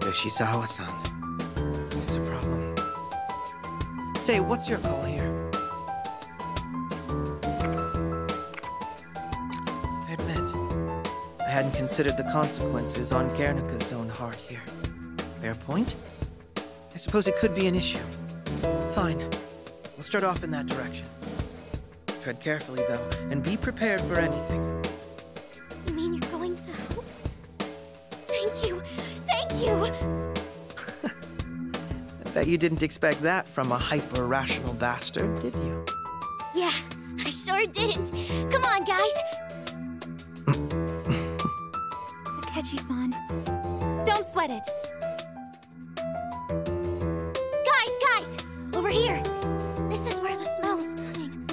Yoshizawa-san, this is a problem. Say, what's your call here? I admit, I hadn't considered the consequences on Guernica's own heart here. Fair point? I suppose it could be an issue. Fine. We'll start off in that direction. Tread carefully, though, and be prepared for anything. You mean you're going to help? Thank you! Thank you! I bet you didn't expect that from a hyper-rational bastard, did you? Yeah, I sure didn't. Come on, guys! Akechi-san, don't sweat it. Guys, guys! Over here! This is where the smell's coming.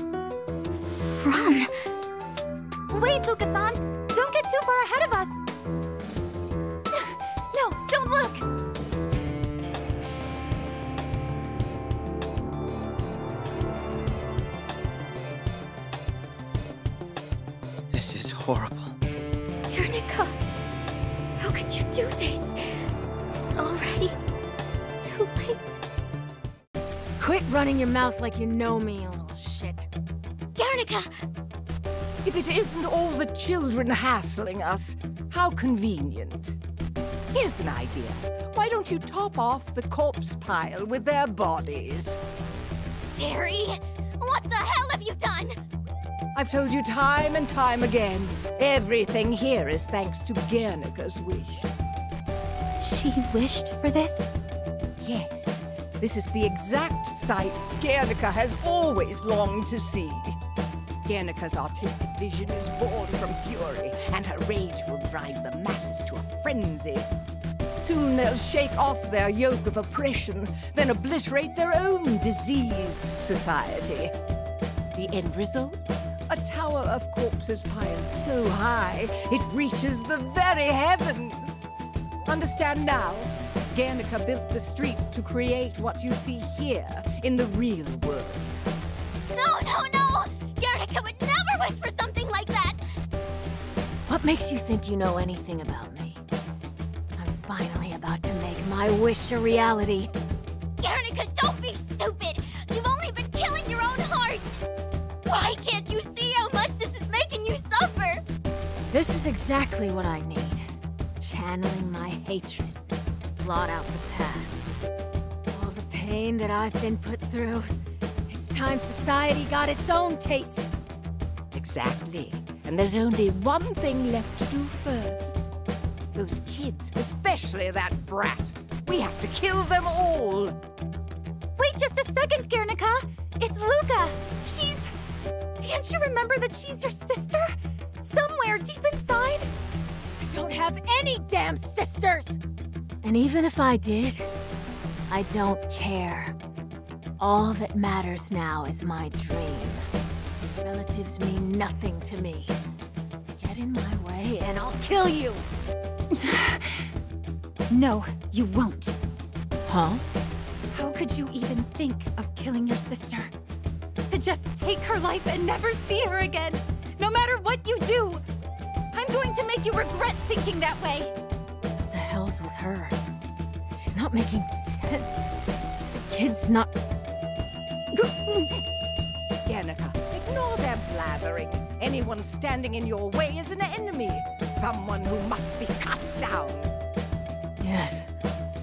From. Wait, Luca-san! Don't get too far ahead of us! No, don't look! This is horrible. Guernica, how could you do this? Is it already too late? Quit running your mouth like you know me, you little shit. Guernica! If it isn't all the children hassling us, how convenient. Here's an idea. Why don't you top off the corpse pile with their bodies? Terry, what the hell have you done? I've told you time and time again. Everything here is thanks to Guernica's wish. She wished for this? Yes. This is the exact site Guernica has always longed to see. Guernica's artistic vision is born from fury, and her rage will drive the masses to a frenzy. Soon they'll shake off their yoke of oppression, then obliterate their own diseased society. The end result? A tower of corpses piled so high, it reaches the very heavens! Understand now, Guernica built the streets to create what you see here, in the real world. No, no, no! Guernica would never wish for something like that! What makes you think you know anything about me? I'm finally about to make my wish a reality. Guernica, don't be stupid! You've only been killing your own heart! Why can't you see how much this is making you suffer? This is exactly what I need. Channeling my hatred to blot out the past. All the pain that I've been put through, it's time society got its own taste. Exactly. And there's only one thing left to do first. Those kids, especially that brat. We have to kill them all! Wait just a second, Guernica! It's Luca! She's... Can't you remember that she's your sister? Somewhere deep inside? I don't have any damn sisters! And even if I did, I don't care. All that matters now is my dream. Relatives mean nothing to me. Get in my way and I'll kill you! No, you won't. Huh? How could you even think of killing your sister? To just take her life and never see her again, no matter what you do! I'm going to make you regret thinking that way! What the hell's with her? She's not making sense. The kid's not... Guernica, ignore their blathering. Anyone standing in your way is an enemy. Someone who must be cut down. Yes,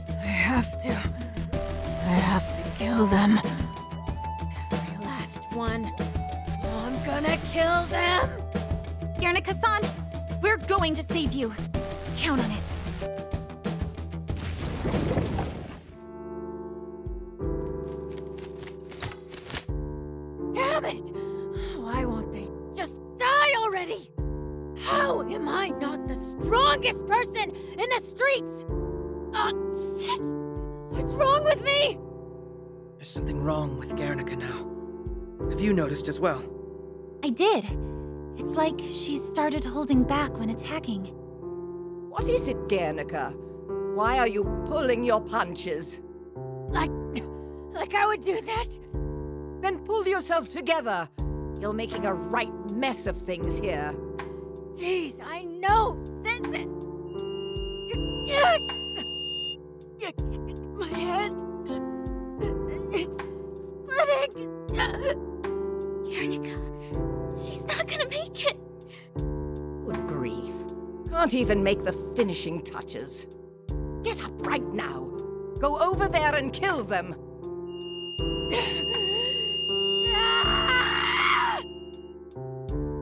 I have to. I have to kill them. Every last one. I'm gonna kill them! Guernica-san, we're going to save you. Count on it. Damn it! Why won't they just die already? How am I not the strongest person in the streets? Oh, shit! What's wrong with me? There's something wrong with Guernica now. Have you noticed as well? I did. It's like she started holding back when attacking. What is it, Guernica? Why are you pulling your punches? Like... like I would do that? Then pull yourself together. You're making a right mess of things here. Jeez, I know, sis! My head... it's... splitting! Guernica... she's not gonna make it! Good grief. Can't even make the finishing touches. Get up right now! Go over there and kill them!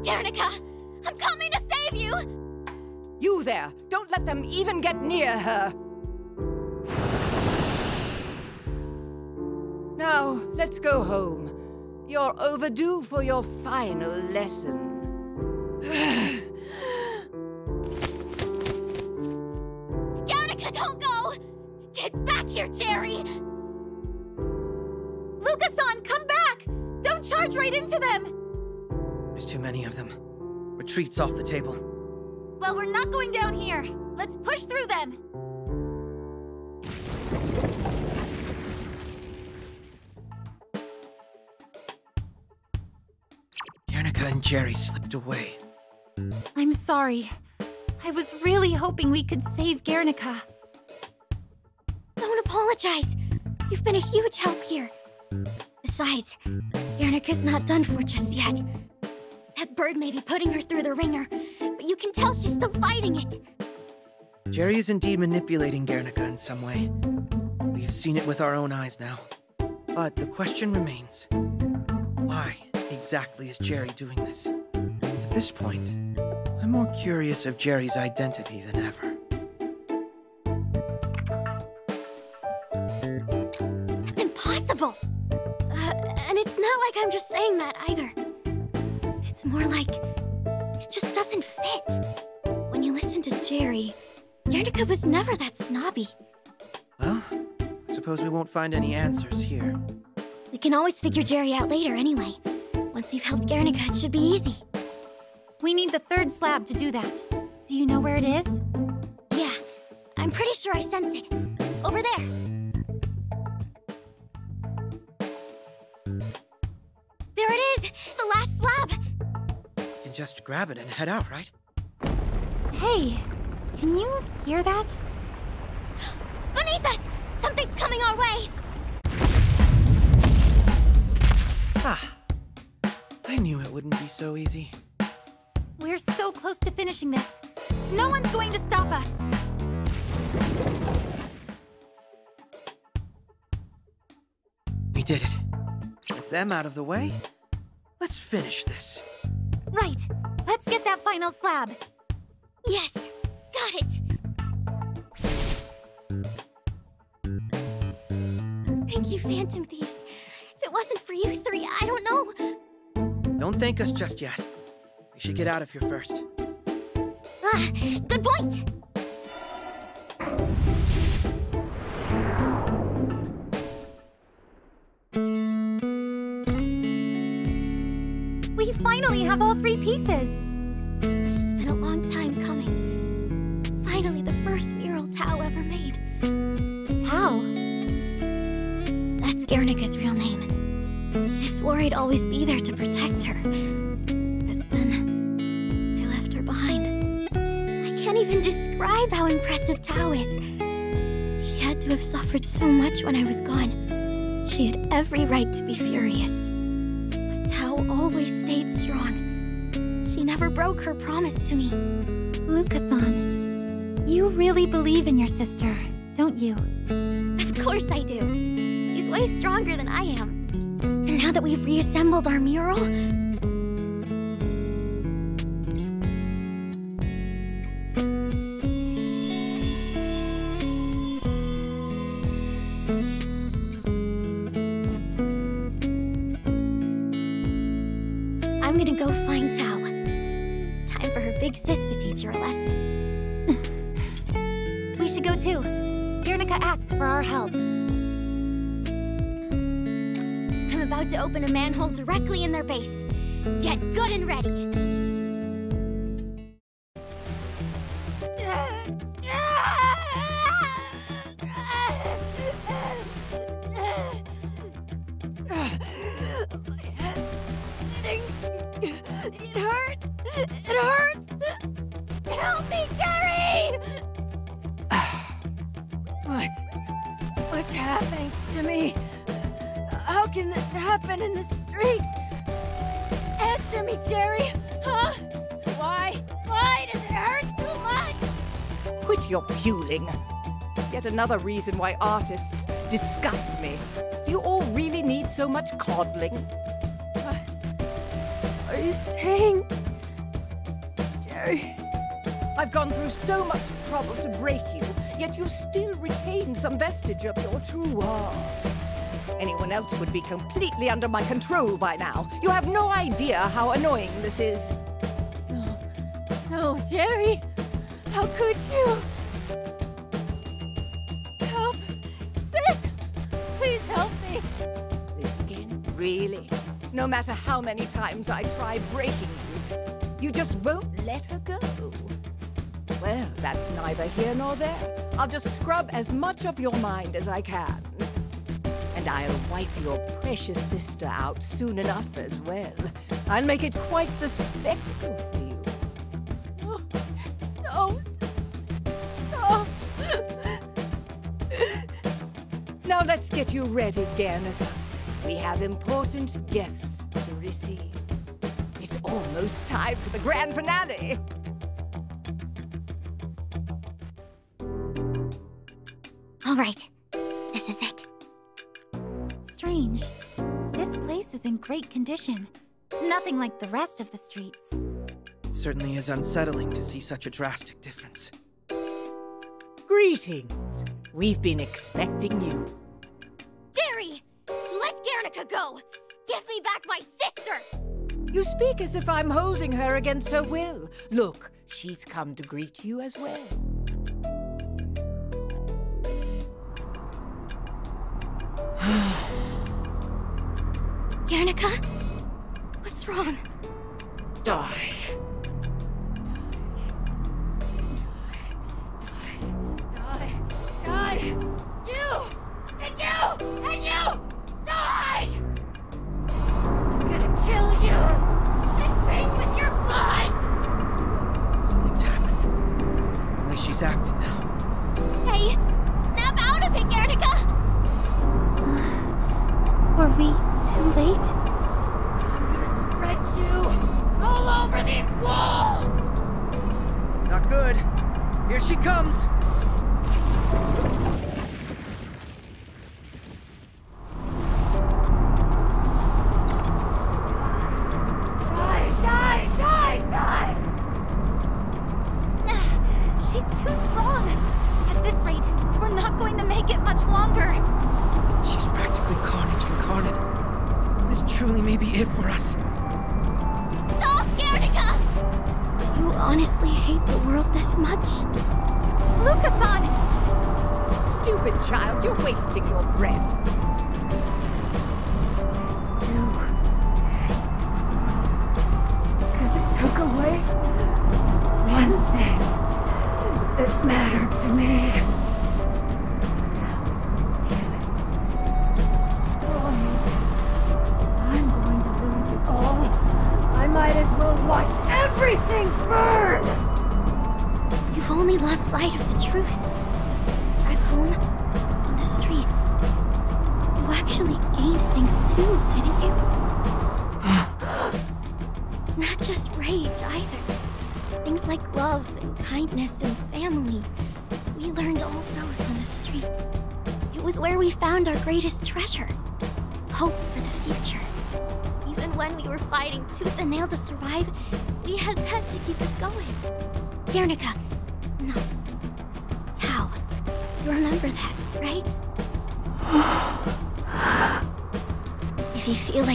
Guernica! I'm coming to save you! You there! Don't let them even get near her! Now, let's go home. You're overdue for your final lesson. Guernica, don't go! Get back here, Jerry! Luca-san, come back! Don't charge right into them! There's too many of them. Retreat's off the table. Well, we're not going down here. Let's push through them! Guernica and Jerry slipped away. I'm sorry. I was really hoping we could save Guernica. Don't apologize. You've been a huge help here. Besides, Guernica's not done for just yet. That bird may be putting her through the ringer, but you can tell she's still fighting it. Jerry is indeed manipulating Guernica in some way. We've seen it with our own eyes now. But the question remains, why? What exactly is Jerry doing this? At this point, I'm more curious of Jerry's identity than ever. That's impossible! Uh, and it's not like I'm just saying that either. It's more like... it just doesn't fit. When you listen to Jerry, Guernica was never that snobby. Well, I suppose we won't find any answers here. We can always figure Jerry out later anyway. Once we've helped Guernica, it should be easy. We need the third slab to do that. Do you know where it is? Yeah, I'm pretty sure I sense it. Over there. There it is! The last slab! You can just grab it and head out, right? Hey, can you hear that? Beneath us! Something's coming our way! Ah, I knew it wouldn't be so easy. We're so close to finishing this. No one's going to stop us. We did it. With them out of the way, let's finish this. Right. Let's get that final slab. Yes. Got it. Thank you, Phantom Thieves. If it wasn't for you three, I don't know. Don't thank us just yet. We should get out of here first. Ah, good point! We finally have all three pieces! This has been a long time coming. Finally, the first mural Tao ever made. Tao? That's Guernica's real name. I swore I'd always be there to protect her. Describe how impressive Tao is. She had to have suffered so much when I was gone. She had every right to be furious. But Tao always stayed strong. She never broke her promise to me. Luca-san, you really believe in your sister, don't you? Of course I do. She's way stronger than I am. And now that we've reassembled our mural, I'm gonna go find Tao. It's time for her big sis to teach her a lesson. We should go too. Guernica asked for our help. I'm about to open a manhole directly in their base. Get good and ready. It hurts! It hurts! Help me, Jerry! What? What's happening to me? How can this happen in the streets? Answer me, Jerry! Huh? Why? Why does it hurt so much? Quit your puling. Yet another reason why artists disgust me. Do you all really need so much coddling? What are you saying? Jerry... I've gone through so much trouble to break you, yet you still retain some vestige of your true heart. Anyone else would be completely under my control by now. You have no idea how annoying this is. No... No, Jerry! How could you? Help! Sis! Please help me! This again? Really? No matter how many times I try breaking you, you just won't let her go. Well, that's neither here nor there. I'll just scrub as much of your mind as I can. And I'll wipe your precious sister out soon enough as well. I'll make it quite the spectacle for you. No. No. No. Now let's get you ready, Guernica. We have important guests to receive. It's almost time for the grand finale! All right, this is it. Strange. This place is in great condition. Nothing like the rest of the streets. It certainly is unsettling to see such a drastic difference. Greetings. We've been expecting you. Go! Give me back my sister! You speak as if I'm holding her against her will. Look, she's come to greet you as well. Guernica? What's wrong? Die. Die. Die. Die. Die. You! And you! And you! Die! I'm gonna kill you and bathe with your blood! Something's happened. The way she's acting now. Hey, snap out of it, Guernica! Uh, were we too late? she comes!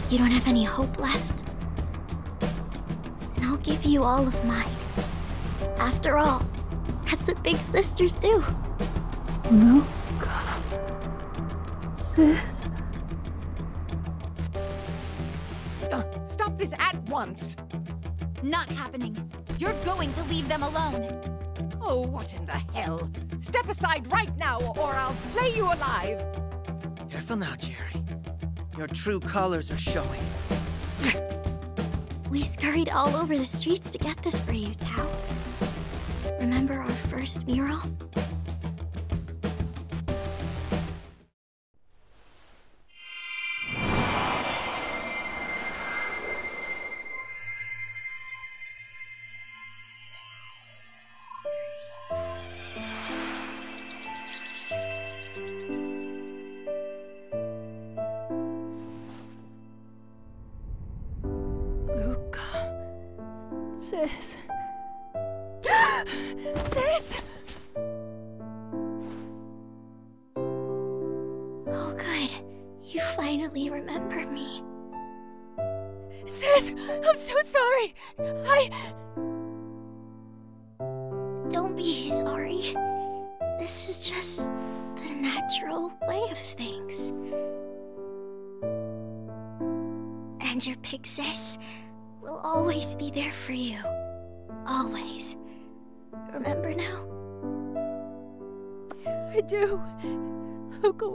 You don't have any hope left, and I'll give you all of mine. After all, that's what big sisters do. No, God. Sis. Uh, stop this at once. Not happening. You're going to leave them alone. Oh, what in the hell? Step aside right now, or I'll flay you alive. Careful now, Jerry. Your true colors are showing. We scurried all over the streets to get this for you, Tao. Remember our first mural?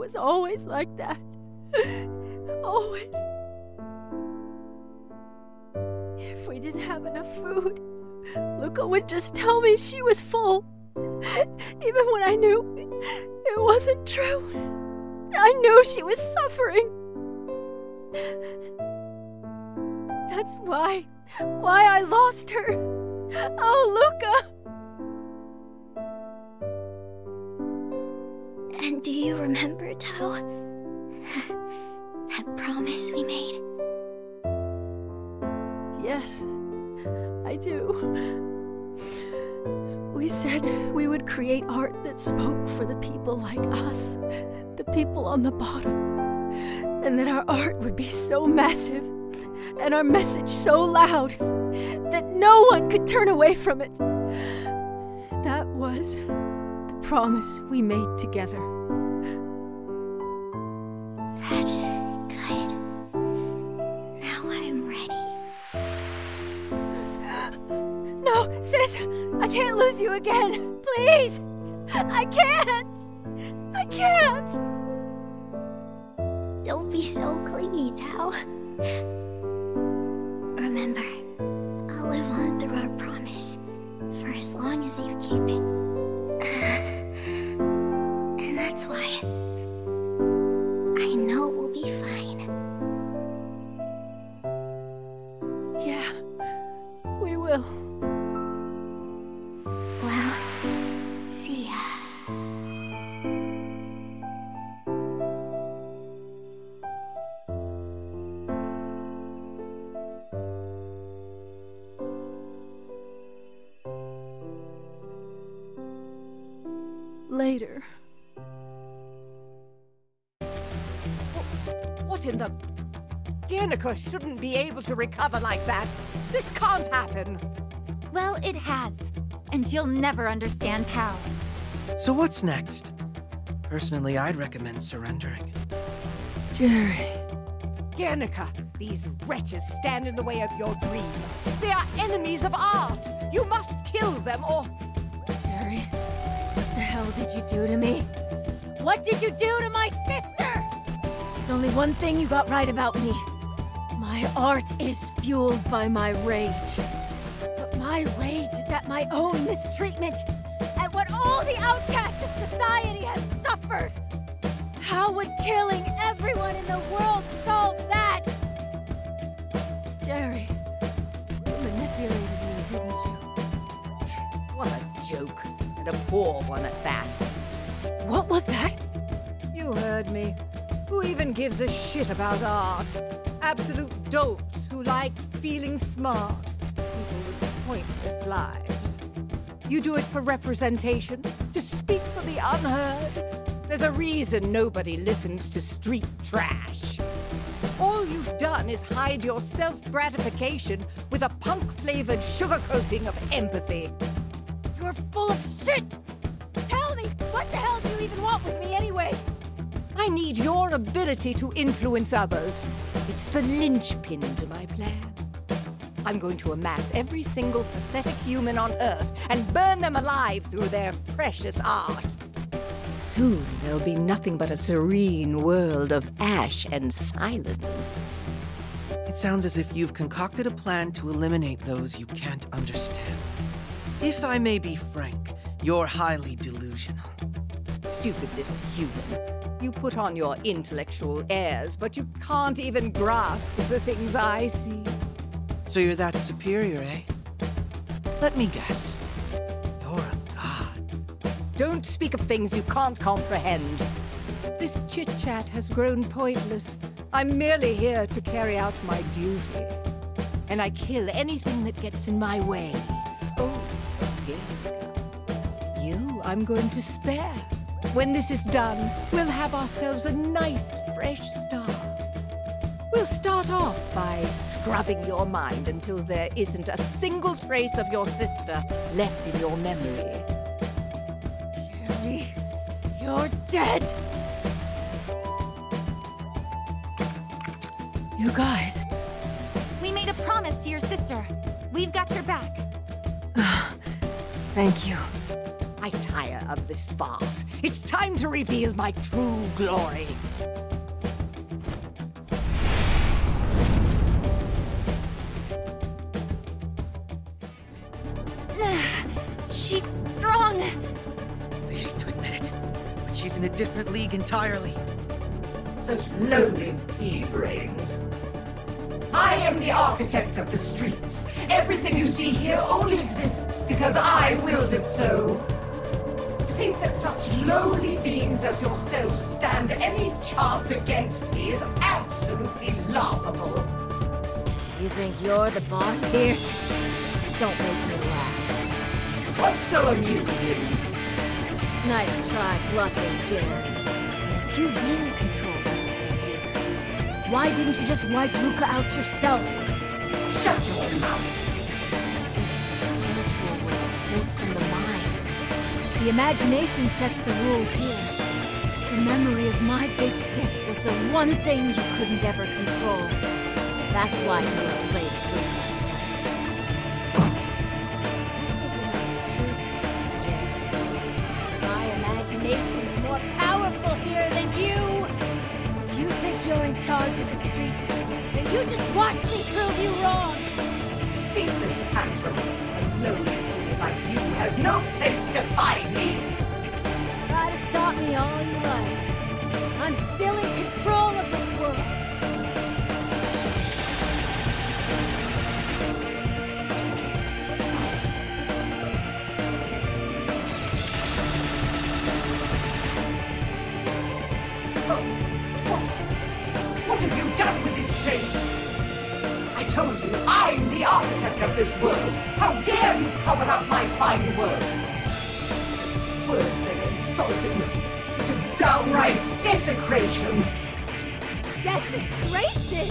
Was always like that. Always. If we didn't have enough food, Luca would just tell me she was full. Even when I knew it wasn't true. I knew she was suffering. That's why, why I lost her. Oh, Luca! And do you remember, Tao? That promise we made? Yes, I do. We said we would create art that spoke for the people like us, the people on the bottom, and that our art would be so massive and our message so loud that no one could turn away from it. That was the promise we made together. That's good. Now I'm ready. No, sis! I can't lose you again! Please! I can't! I can't! Don't be so clingy, Tao. Remember, I'll live on through our promise for as long as you keep it. And that's why... I know we'll be fine. Yeah, we will. Well, later. What in the... Gattaca shouldn't be able to recover like that. This can't happen. Well, it has. And you'll never understand how. So what's next? Personally, I'd recommend surrendering. Jerry... Gattaca, these wretches stand in the way of your dream. They are enemies of art! You must kill them or... Jerry, what the hell did you do to me? What did you do to my sister? There's only one thing you got right about me. My art is fueled by my rage. But my rage is at my own mistreatment, at what all the outcasts of society have suffered. How would killing everyone in the world solve that? Jerry, you manipulated me, didn't you? What a joke, and a poor one at that. What was that? You heard me. Who even gives a shit about art? Absolute dopes who like feeling smart. People with pointless lives. You do it for representation, to speak for the unheard. There's a reason nobody listens to street trash. All you've done is hide your self-gratification with a punk-flavored sugarcoating of empathy. You're full of shit! Tell me, what the hell do you even want with me anyway? I need your ability to influence others. It's the linchpin to my plan. I'm going to amass every single pathetic human on Earth and burn them alive through their precious art. Soon, there'll be nothing but a serene world of ash and silence. It sounds as if you've concocted a plan to eliminate those you can't understand. If I may be frank, you're highly delusional. Stupid little human. You put on your intellectual airs, but you can't even grasp the things I see. So you're that superior, eh? Let me guess. Don't speak of things you can't comprehend. This chit-chat has grown pointless. I'm merely here to carry out my duty. And I kill anything that gets in my way. Oh, Gattaca. You, I'm going to spare. When this is done, we'll have ourselves a nice, fresh start. We'll start off by scrubbing your mind until there isn't a single trace of your sister left in your memory. You're dead! You guys... We made a promise to your sister. We've got your back. Thank you. I tire of this farce. It's time to reveal my true glory. She's strong! I hate to admit it. She's in a different league entirely. Such loaded pea brains. I am the architect of the streets. Everything you see here only exists because I willed it so. To think that such lowly beings as yourselves stand any chance against me is absolutely laughable. You think you're the boss here? Don't make me laugh. What's so amusing? Nice try bluffing, Jerry. If you really control them, why didn't you just wipe Luca out yourself? Shut your mouth! This is a spiritual world built from the mind. The imagination sets the rules here. The memory of my big sis was the one thing you couldn't ever control. That's why you were afraid of Luca. More powerful here than you! If you think you're in charge of the streets, then you just watch me prove you wrong! Cease this tantrum! A lonely fool like you has no place to find me! Try to stop me all you like. I'm still in control of this world! I'm the architect of this world! How dare you cover up my fine work! worse than insulting. It's a downright desecration. Desecration?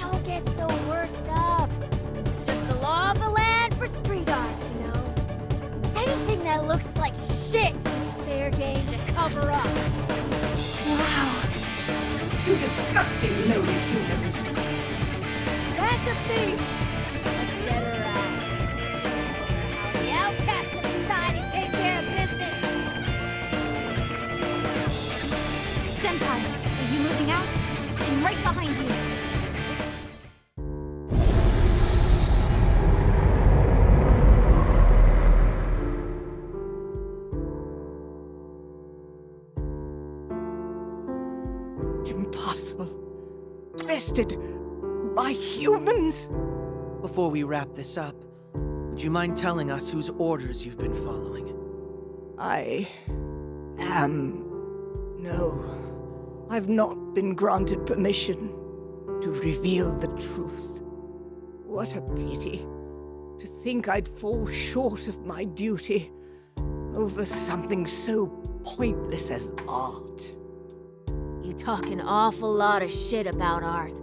Don't get so worked up. This is just the law of the land for street art, you know. Anything that looks like shit is fair game to cover up. Wow. You disgusting load of humans. That's a thief. Are you moving out? I'm right behind you. Impossible. Bested by humans? Before we wrap this up, would you mind telling us whose orders you've been following? I am... no. I've not been granted permission to reveal the truth. What a pity to think I'd fall short of my duty over something so pointless as art. You talk an awful lot of shit about art,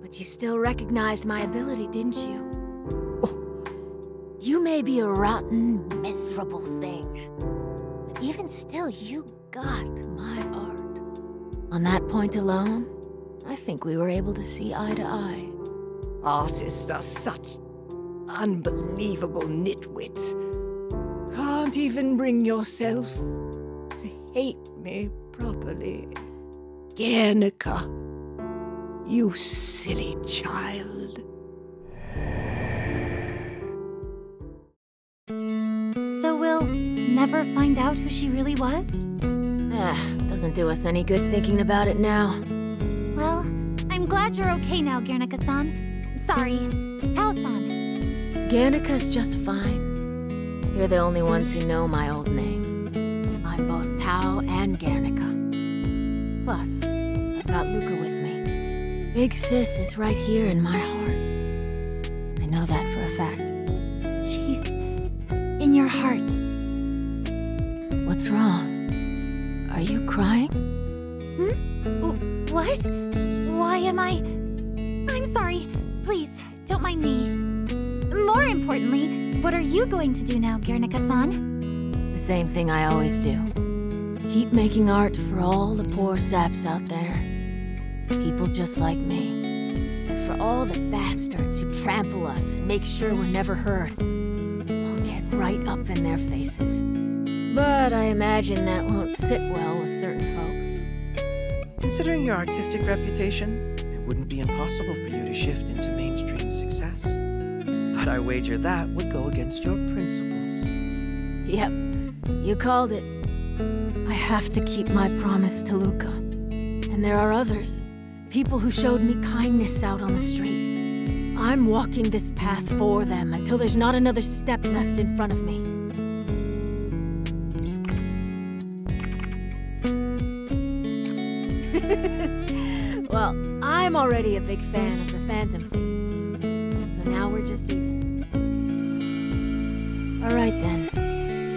but you still recognized my ability, didn't you? Oh. You may be a rotten, miserable thing, but even still, you got my art. On that point alone, I think we were able to see eye to eye. Artists are such unbelievable nitwits. Can't even bring yourself to hate me properly. Guernica, you silly child. So we'll never find out who she really was? Ah, doesn't do us any good thinking about it now. Well, I'm glad you're okay now, Guernica-san. Sorry, Tao-san. Guernica's just fine. You're the only ones who know my old name. I'm both Tao and Guernica. Plus, I've got Luca with me. Big Sis is right here in my heart. I know that for a fact. She's in your heart. What's wrong? Are you crying? Hmm? What? Why am I... I'm sorry. Please, don't mind me. More importantly, what are you going to do now, Guernica-san? The same thing I always do. Keep making art for all the poor saps out there. People just like me. And for all the bastards who trample us and make sure we're never heard. I'll get right up in their faces. But I imagine that won't sit well with certain folks. Considering your artistic reputation, it wouldn't be impossible for you to shift into mainstream success. But I wager that would go against your principles. Yep, you called it. I have to keep my promise to Luca. And there are others, people who showed me kindness out on the street. I'm walking this path for them until there's not another step left in front of me. Well, I'm already a big fan of the Phantom Thieves, so now we're just even. All right then,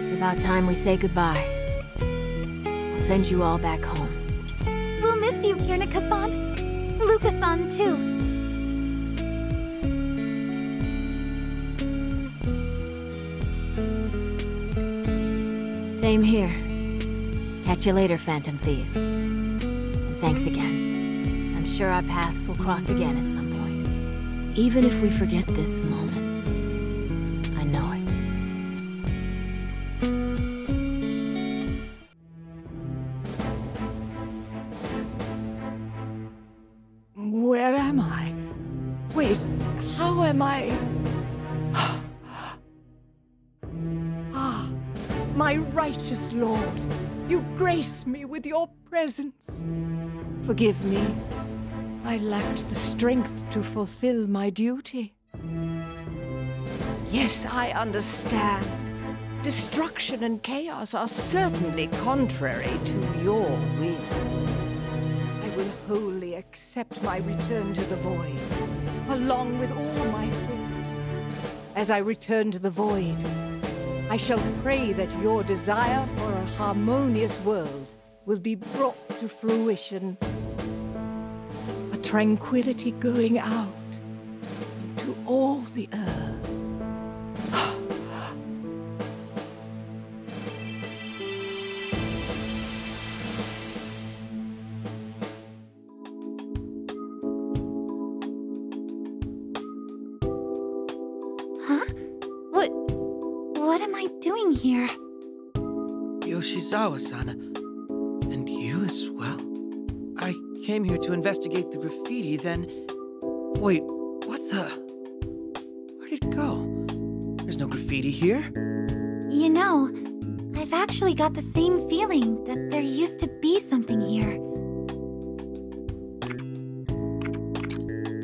it's about time we say goodbye. I'll send you all back home. We'll miss you, Guernica-san. Luca-san too. Same here. Catch you later, Phantom Thieves. And thanks again. I'm sure our paths will cross again at some point. Even if we forget this moment, I know it. Where am I? Wait, how am I? Ah, my righteous Lord, you grace me with your presence. Forgive me. I lacked the strength to fulfill my duty. Yes, I understand. Destruction and chaos are certainly contrary to your will. I will wholly accept my return to the void, along with all my things. As I return to the void, I shall pray that your desire for a harmonious world will be brought to fruition. A tranquility going out to all the earth. Huh? What... what am I doing here? Yoshizawa-san. And you as well. I came here to investigate the graffiti, then... Wait, what the... Where did it go? There's no graffiti here. You know, I've actually got the same feeling that there used to be something here.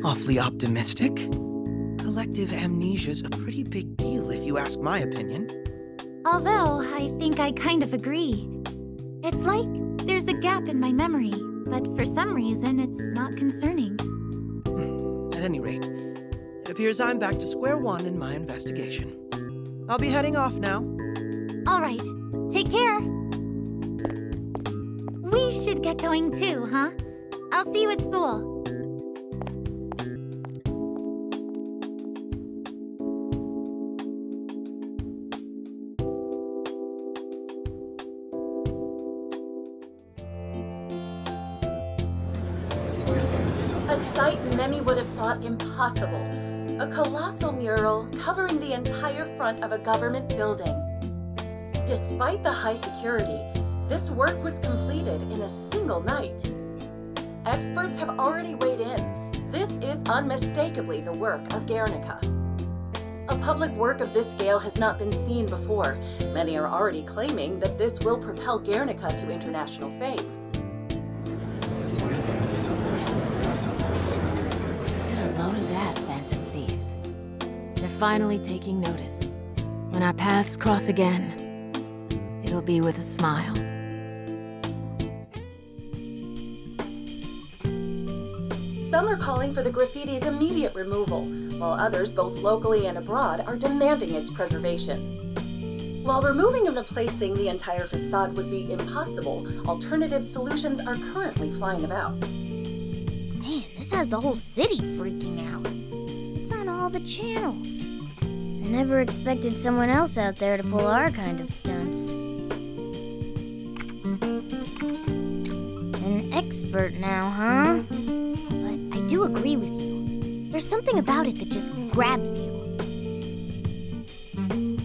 Awfully optimistic. Collective amnesia's a pretty big deal if you ask my opinion. Although, I think I kind of agree. It's like... there's a gap in my memory, but for some reason, it's not concerning. At any rate, it appears I'm back to square one in my investigation. I'll be heading off now. All right. Take care. We should get going too, huh? I'll see you at school. Impossible. A colossal mural covering the entire front of a government building. Despite the high security, this work was completed in a single night. Experts have already weighed in. This is unmistakably the work of Guernica. A public work of this scale has not been seen before. Many are already claiming that this will propel Guernica to international fame. Finally taking notice. When our paths cross again, it'll be with a smile. Some are calling for the graffiti's immediate removal, while others, both locally and abroad, are demanding its preservation. While removing and replacing the entire facade would be impossible, alternative solutions are currently flying about. Man, this has the whole city freaking out. It's on all the channels. I never expected someone else out there to pull our kind of stunts. An expert now, huh? But I do agree with you. There's something about it that just grabs you.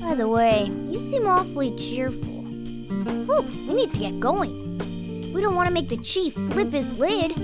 By the way, you seem awfully cheerful. Whew, we need to get going. We don't want to make the chief flip his lid.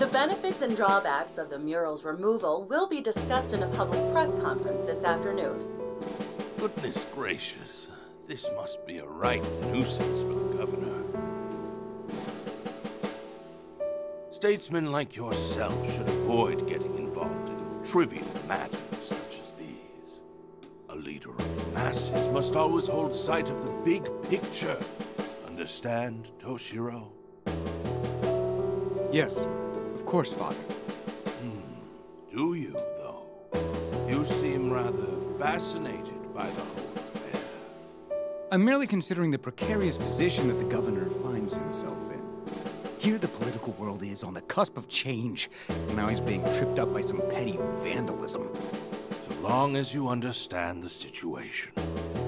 The benefits and drawbacks of the mural's removal will be discussed in a public press conference this afternoon. Goodness gracious, this must be a right nuisance for the governor. Statesmen like yourself should avoid getting involved in trivial matters such as these. A leader of the masses must always hold sight of the big picture. Understand, Toshiro? Yes. Of course, Father. Hmm. Do you, though? You seem rather fascinated by the whole affair. I'm merely considering the precarious position that the governor finds himself in. Here the political world is on the cusp of change, and now he's being tripped up by some petty vandalism. So long as you understand the situation.